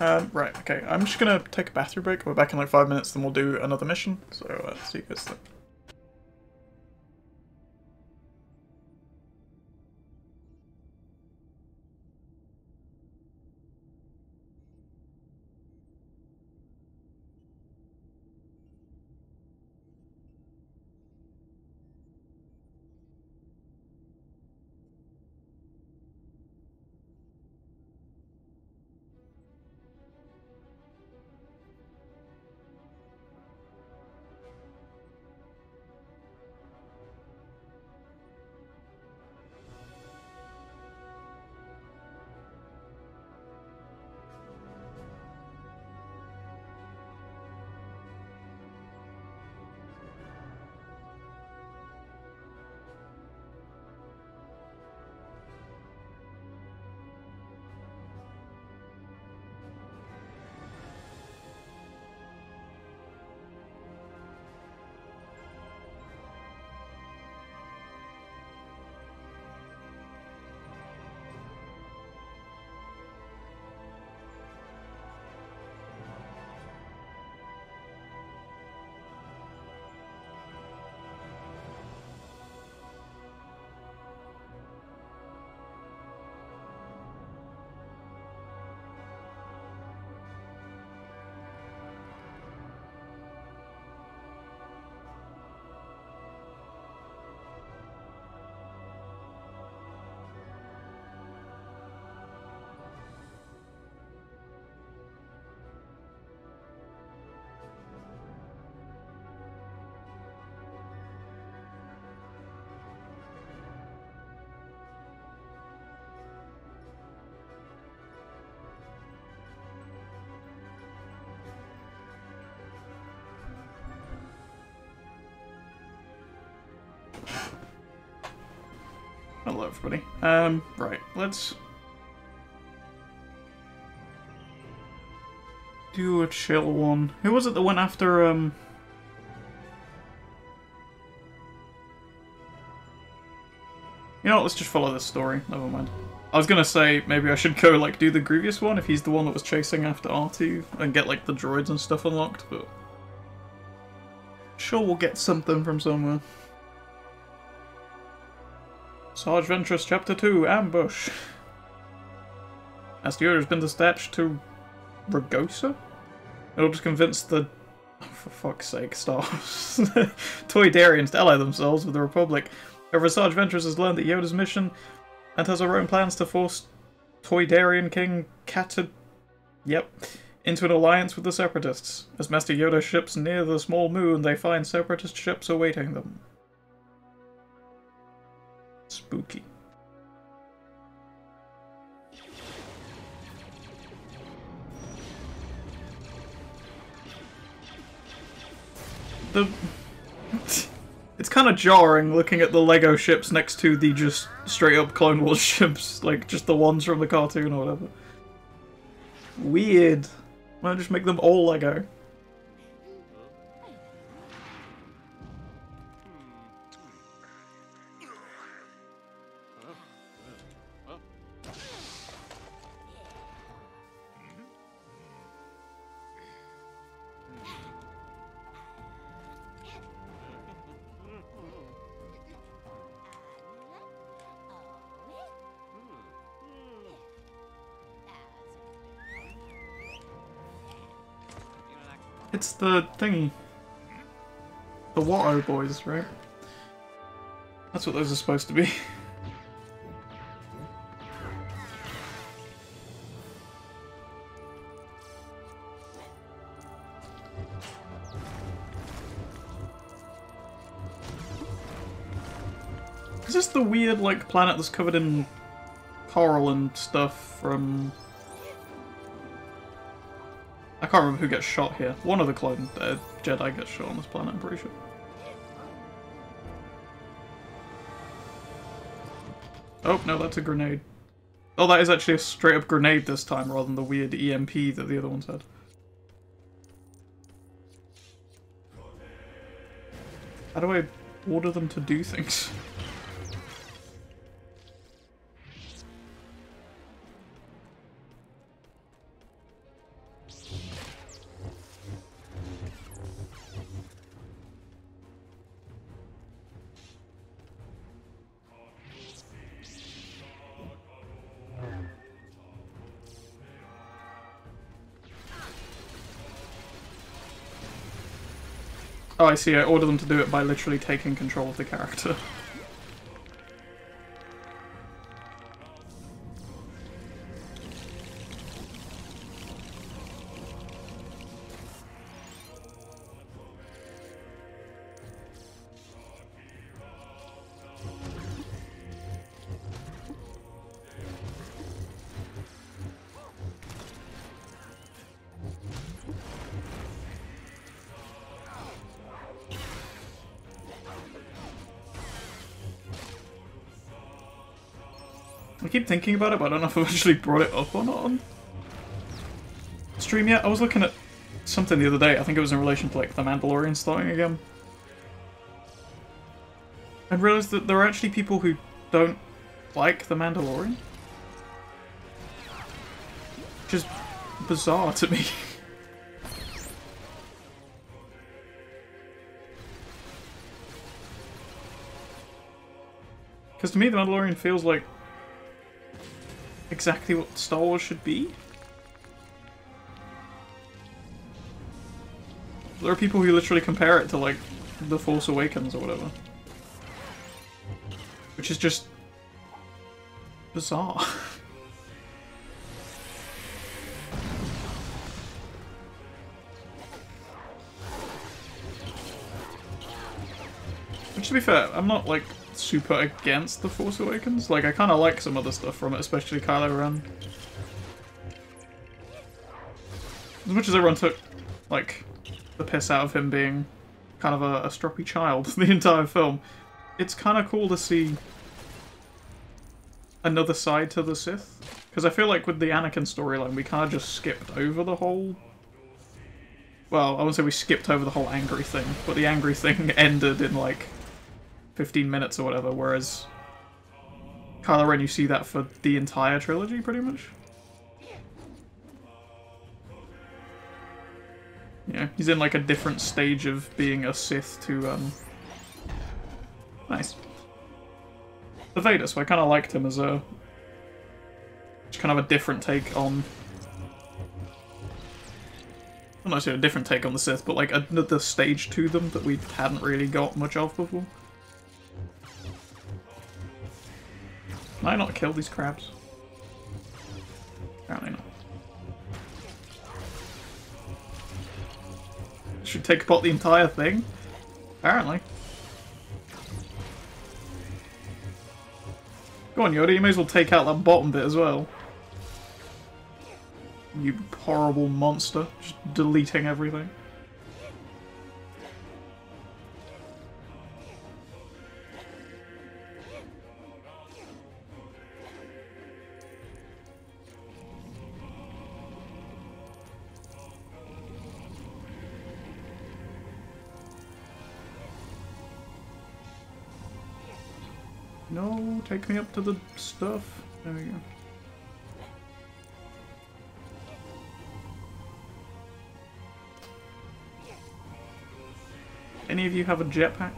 Um, right, okay, I'm just gonna take a bathroom break. We're back in like five minutes, then we'll do another mission. So, uh, see you guys then. Hello everybody. Um, right, let's do a chill one. Who was it that went after, um... You know what, let's just follow this story. Never mind. I was gonna say, maybe I should go, like, do the Grievous one if he's the one that was chasing after R two and get, like, the droids and stuff unlocked, but... Sure, we'll get something from somewhere. Asajj Ventress, Chapter two, Ambush. As Yoda's been dispatched to Ragosa? It'll just convince the... Oh, for fuck's sake, stars. Toydarians to ally themselves with the Republic. However, Asajj Ventress has learned that Yoda's mission and has her own plans to force Toydarian King Katuu... Yep. Into an alliance with the Separatists. As Master Yoda ships near the small moon, they find Separatist ships awaiting them. Spooky. The... It's kind of jarring looking at the Lego ships next to the just straight up Clone Wars ships, like just the ones from the cartoon or whatever. Weird. Why not just make them all Lego? It's the thingy. The Watto boys, right? That's what those are supposed to be. Is this the weird, like, planet that's covered in coral and stuff from... I can't remember who gets shot here. One of the clone uh, Jedi gets shot on this planet, I'm pretty sure. Oh, no, that's a grenade. Oh, that is actually a straight-up grenade this time, rather than the weird E M P that the other ones had. How do I order them to do things? Oh, I see, I order them to do it by literally taking control of the character. I keep thinking about it, but I don't know if I've actually brought it up or not on stream yet. I was looking at something the other day. I think it was in relation to, like, the Mandalorian starting again. I realised that there are actually people who don't like the Mandalorian. Which is bizarre to me. Because to me, the Mandalorian feels like exactly what Star Wars should be. There are people who literally compare it to, like, The Force Awakens or whatever. Which is just bizarre. Which, to be fair, I'm not, like, super against The Force Awakens. Like, I kind of like some other stuff from it, especially Kylo Ren. As much as everyone took, like, the piss out of him being kind of a, a stroppy child the entire film, it's kind of cool to see another side to the Sith. Because I feel like with the Anakin storyline, we kind of just skipped over the whole... Well, I wouldn't say we skipped over the whole angry thing, but the angry thing ended in, like, fifteen minutes or whatever, whereas Kylo Ren, you see that for the entire trilogy, pretty much. Yeah, he's in, like, a different stage of being a Sith to, um... Nice. The Vader, so I kind of liked him as a... Just kind of a different take on... I'm not sure, a different take on the Sith, but, like, another stage to them that we hadn't really got much of before. Can I not kill these crabs? Apparently not. Should take apart the entire thing? Apparently. Go on, Yoda, you may as well take out that bottom bit as well. You horrible monster. Just deleting everything. No, take me up to the stuff. There we go. Any of you have a jetpack?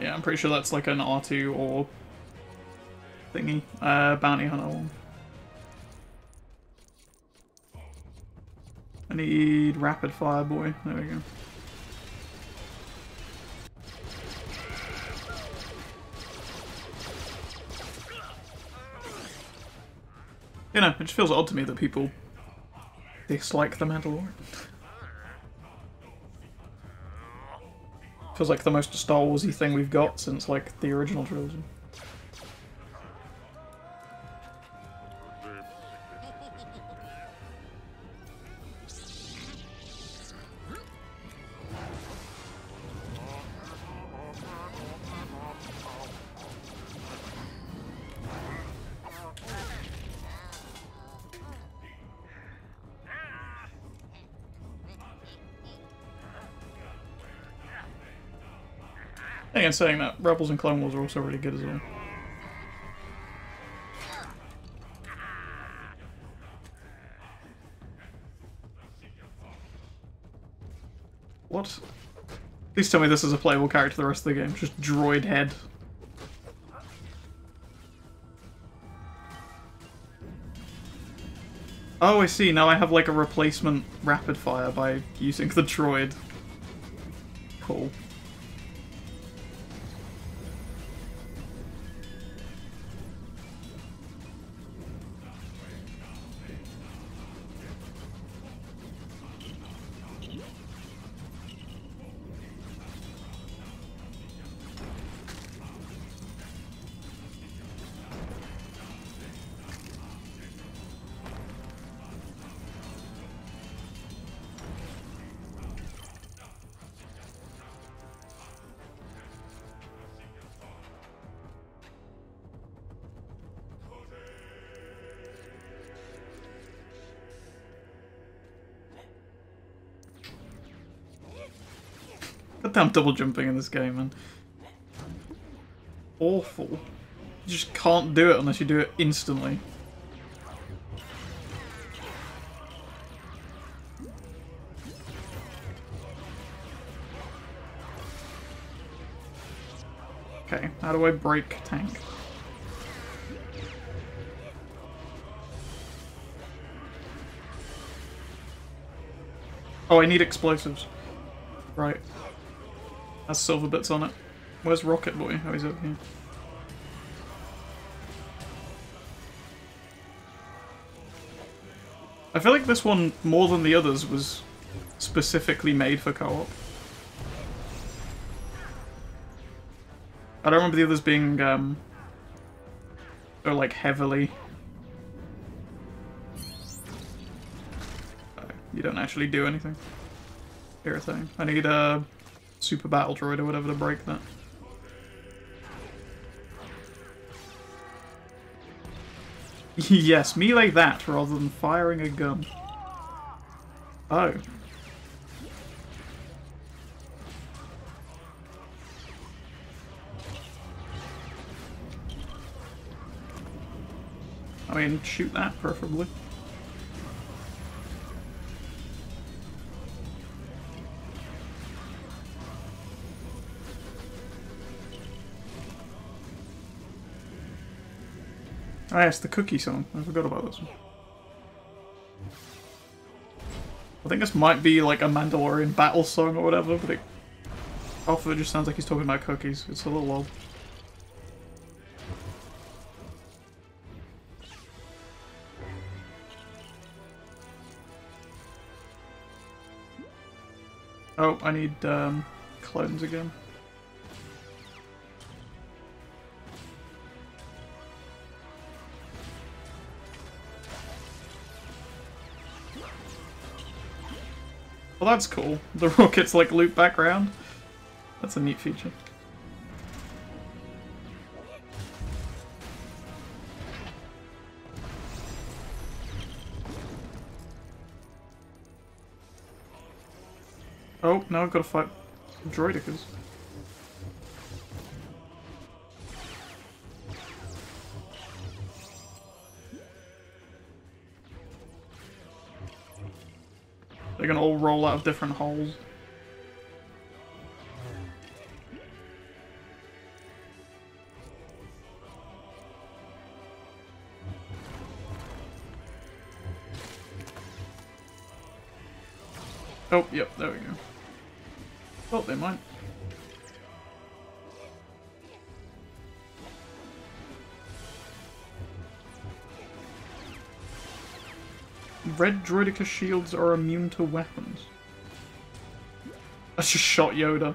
Yeah, I'm pretty sure that's like an R two or thingy. Uh, bounty hunter one. I need rapid fire, boy. There we go. You know, it just feels odd to me that people dislike the Mandalorian. Feels like the most Star Wars-y thing we've got since, like, the original trilogy. And saying that, Rebels and Clone Wars are also really good as well. What? Please tell me this is a playable character the rest of the game. Just droid head. Oh, I see. Now I have like a replacement rapid fire by using the droid. Cool. Damn double jumping in this game, man. Awful. You just can't do it unless you do it instantly. Okay, how do I break tank? Oh, I need explosives. Right. Has silver bits on it. Where's Rocket Boy? Oh, he's up here. I feel like this one, more than the others, was specifically made for co-op. I don't remember the others being, um... or, like, heavily... Oh, you don't actually do anything. Irritating. I need, uh... Super Battle Droid or whatever to break that. Yes, melee that rather than firing a gun. Oh. I mean, shoot that preferably. Ah, yes, the cookie song. I forgot about this one. I think this might be like a Mandalorian battle song or whatever, but it... half of it just sounds like he's talking about cookies. It's a little odd. Oh, I need um, clones again. Well, that's cool. The rockets like loop back around. That's a neat feature. Oh, now I've got to fight droidicas. They're gonna all roll out of different holes. Oh, yep, there we go. Thought they might. Red Droidica shields are immune to weapons. I just shot Yoda.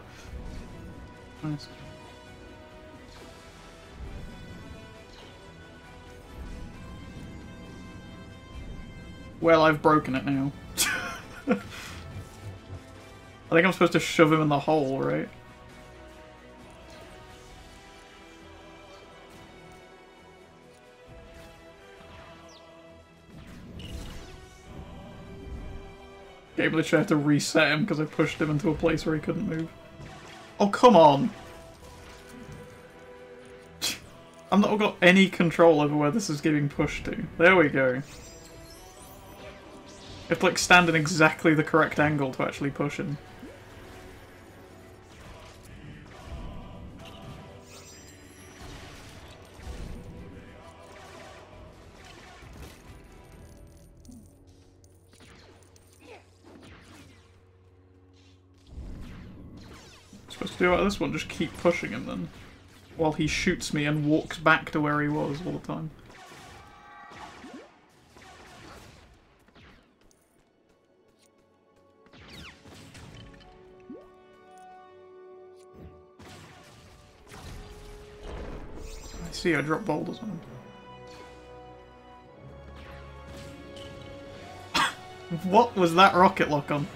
Nice. Well, I've broken it now. I think I'm supposed to shove him in the hole, right? Gable literally had to reset him because I pushed him into a place where he couldn't move. Oh, come on! I've not got any control over where this is getting pushed to. There we go. You have to, like, stand in exactly the correct angle to actually push him. Supposed to do like this one, just keep pushing him then. While he shoots me and walks back to where he was all the time. See, I dropped boulders on him. What was that rocket lock on?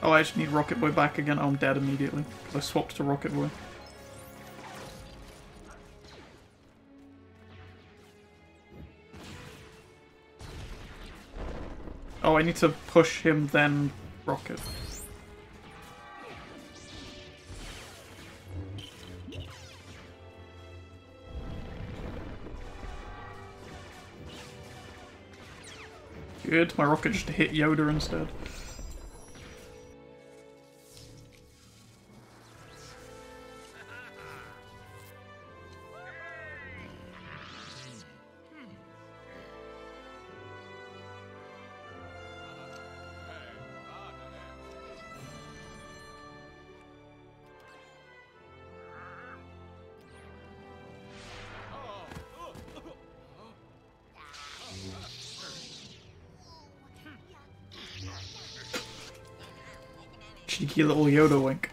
Oh, I just need Rocket Boy back again. Oh, I'm dead immediately because I swapped to Rocket Boy. Oh, I need to push him, then rocket. Good, my rocket just hit Yoda instead. Cheeky little Yoda wink.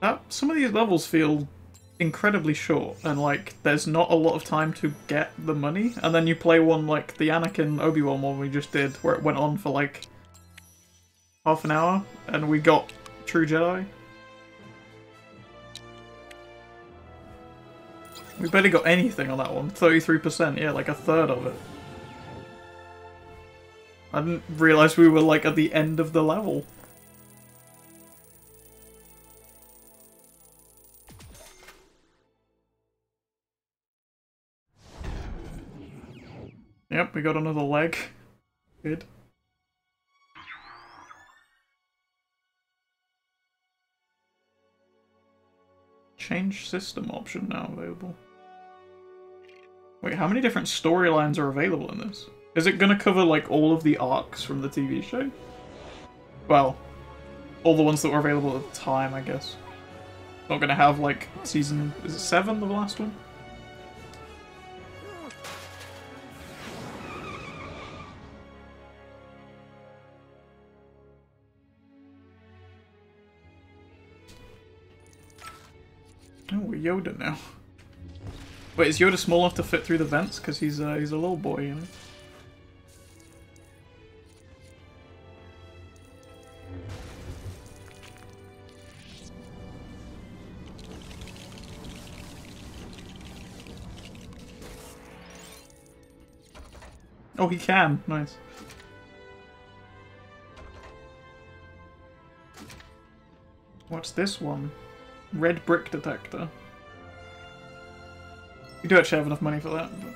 That, some of these levels feel incredibly short, and like there's not a lot of time to get the money, and then you play one like the Anakin Obi-Wan one we just did where it went on for like half an hour and we got True Jedi. We barely got anything on that one. thirty-three percent, yeah, like a third of it. I didn't realise we were like at the end of the level. Yep, we got another leg. Good. Change system option now available. Wait, how many different storylines are available in this? Is it gonna cover, like, all of the arcs from the T V show? Well, all the ones that were available at the time, I guess. Not gonna have, like, season... is it seven, the last one? Yoda now. Wait, is Yoda small enough to fit through the vents? Because he's, uh, he's a little boy, you know? Oh, he can. Nice. What's this one? Red brick detector. We do actually have enough money for that. But...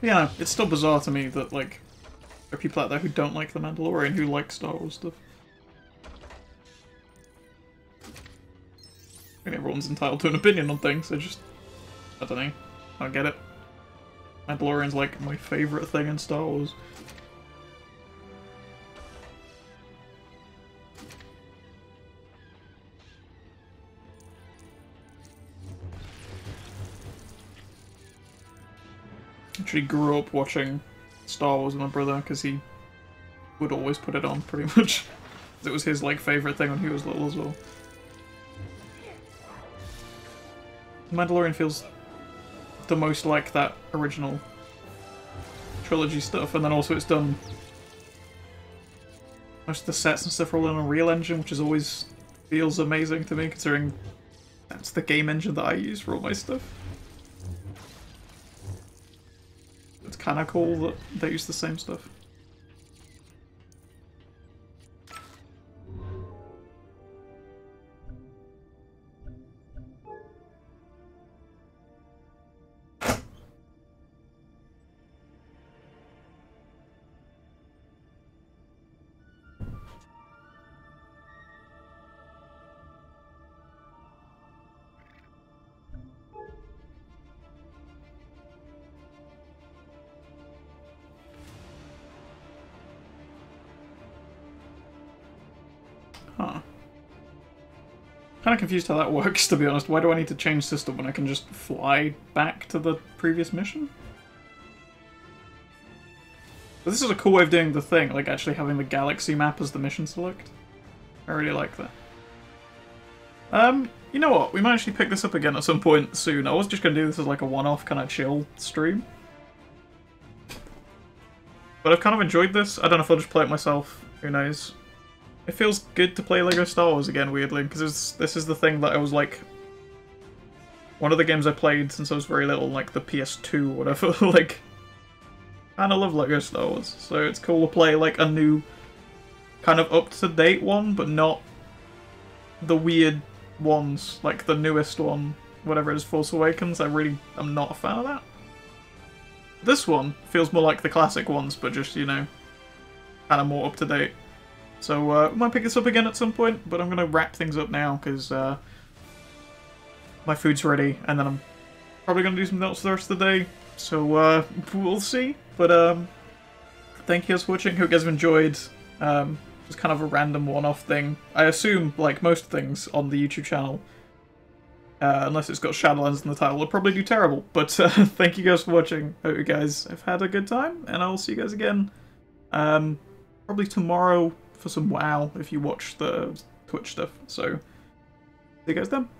yeah, it's still bizarre to me that, like, there are people out there who don't like The Mandalorian who like Star Wars stuff. I mean, everyone's entitled to an opinion on things, so just... I don't know. I don't get it. Mandalorian's, like, my favourite thing in Star Wars. Actually grew up watching Star Wars with my brother because he would always put it on pretty much. It was his like favourite thing when he was little as well. The Mandalorian feels the most like that original trilogy stuff, and then also it's done most of the sets and stuff are all on Unreal Engine, which is always feels amazing to me considering that's the game engine that I use for all my stuff. Kind of cool that they use the same stuff. I'm confused how that works, to be honest. Why do I need to change system when I can just fly back to the previous mission? But this is a cool way of doing the thing, like actually having the galaxy map as the mission select. I really like that. Um, you know what? We might actually pick this up again at some point soon. I was just going to do this as like a one-off kind of chill stream. But I've kind of enjoyed this. I don't know if I'll just play it myself. Who knows? It feels good to play LEGO Star Wars again, weirdly, because this is the thing that I was like... One of the games I played since I was very little, like the P S two or whatever, like... And I love LEGO Star Wars, so it's cool to play like a new, kind of up-to-date one, but not the weird ones, like the newest one, whatever it is, Force Awakens. I really am not a fan of that. This one feels more like the classic ones, but just, you know, kind of more up-to-date. So uh, we might pick this up again at some point, but I'm going to wrap things up now because uh, my food's ready, and then I'm probably going to do something else for the rest of the day. So uh, we'll see. But um, thank you guys for watching. Hope you guys have enjoyed. Um, just kind of a random one-off thing. I assume, like most things on the YouTube channel, uh, unless it's got Shadowlands in the title, it'll probably do terrible. But uh, thank you guys for watching. Hope you guys have had a good time, and I'll see you guys again um, probably tomorrow. For some WoW if you watch the Twitch stuff. So, see you guys then.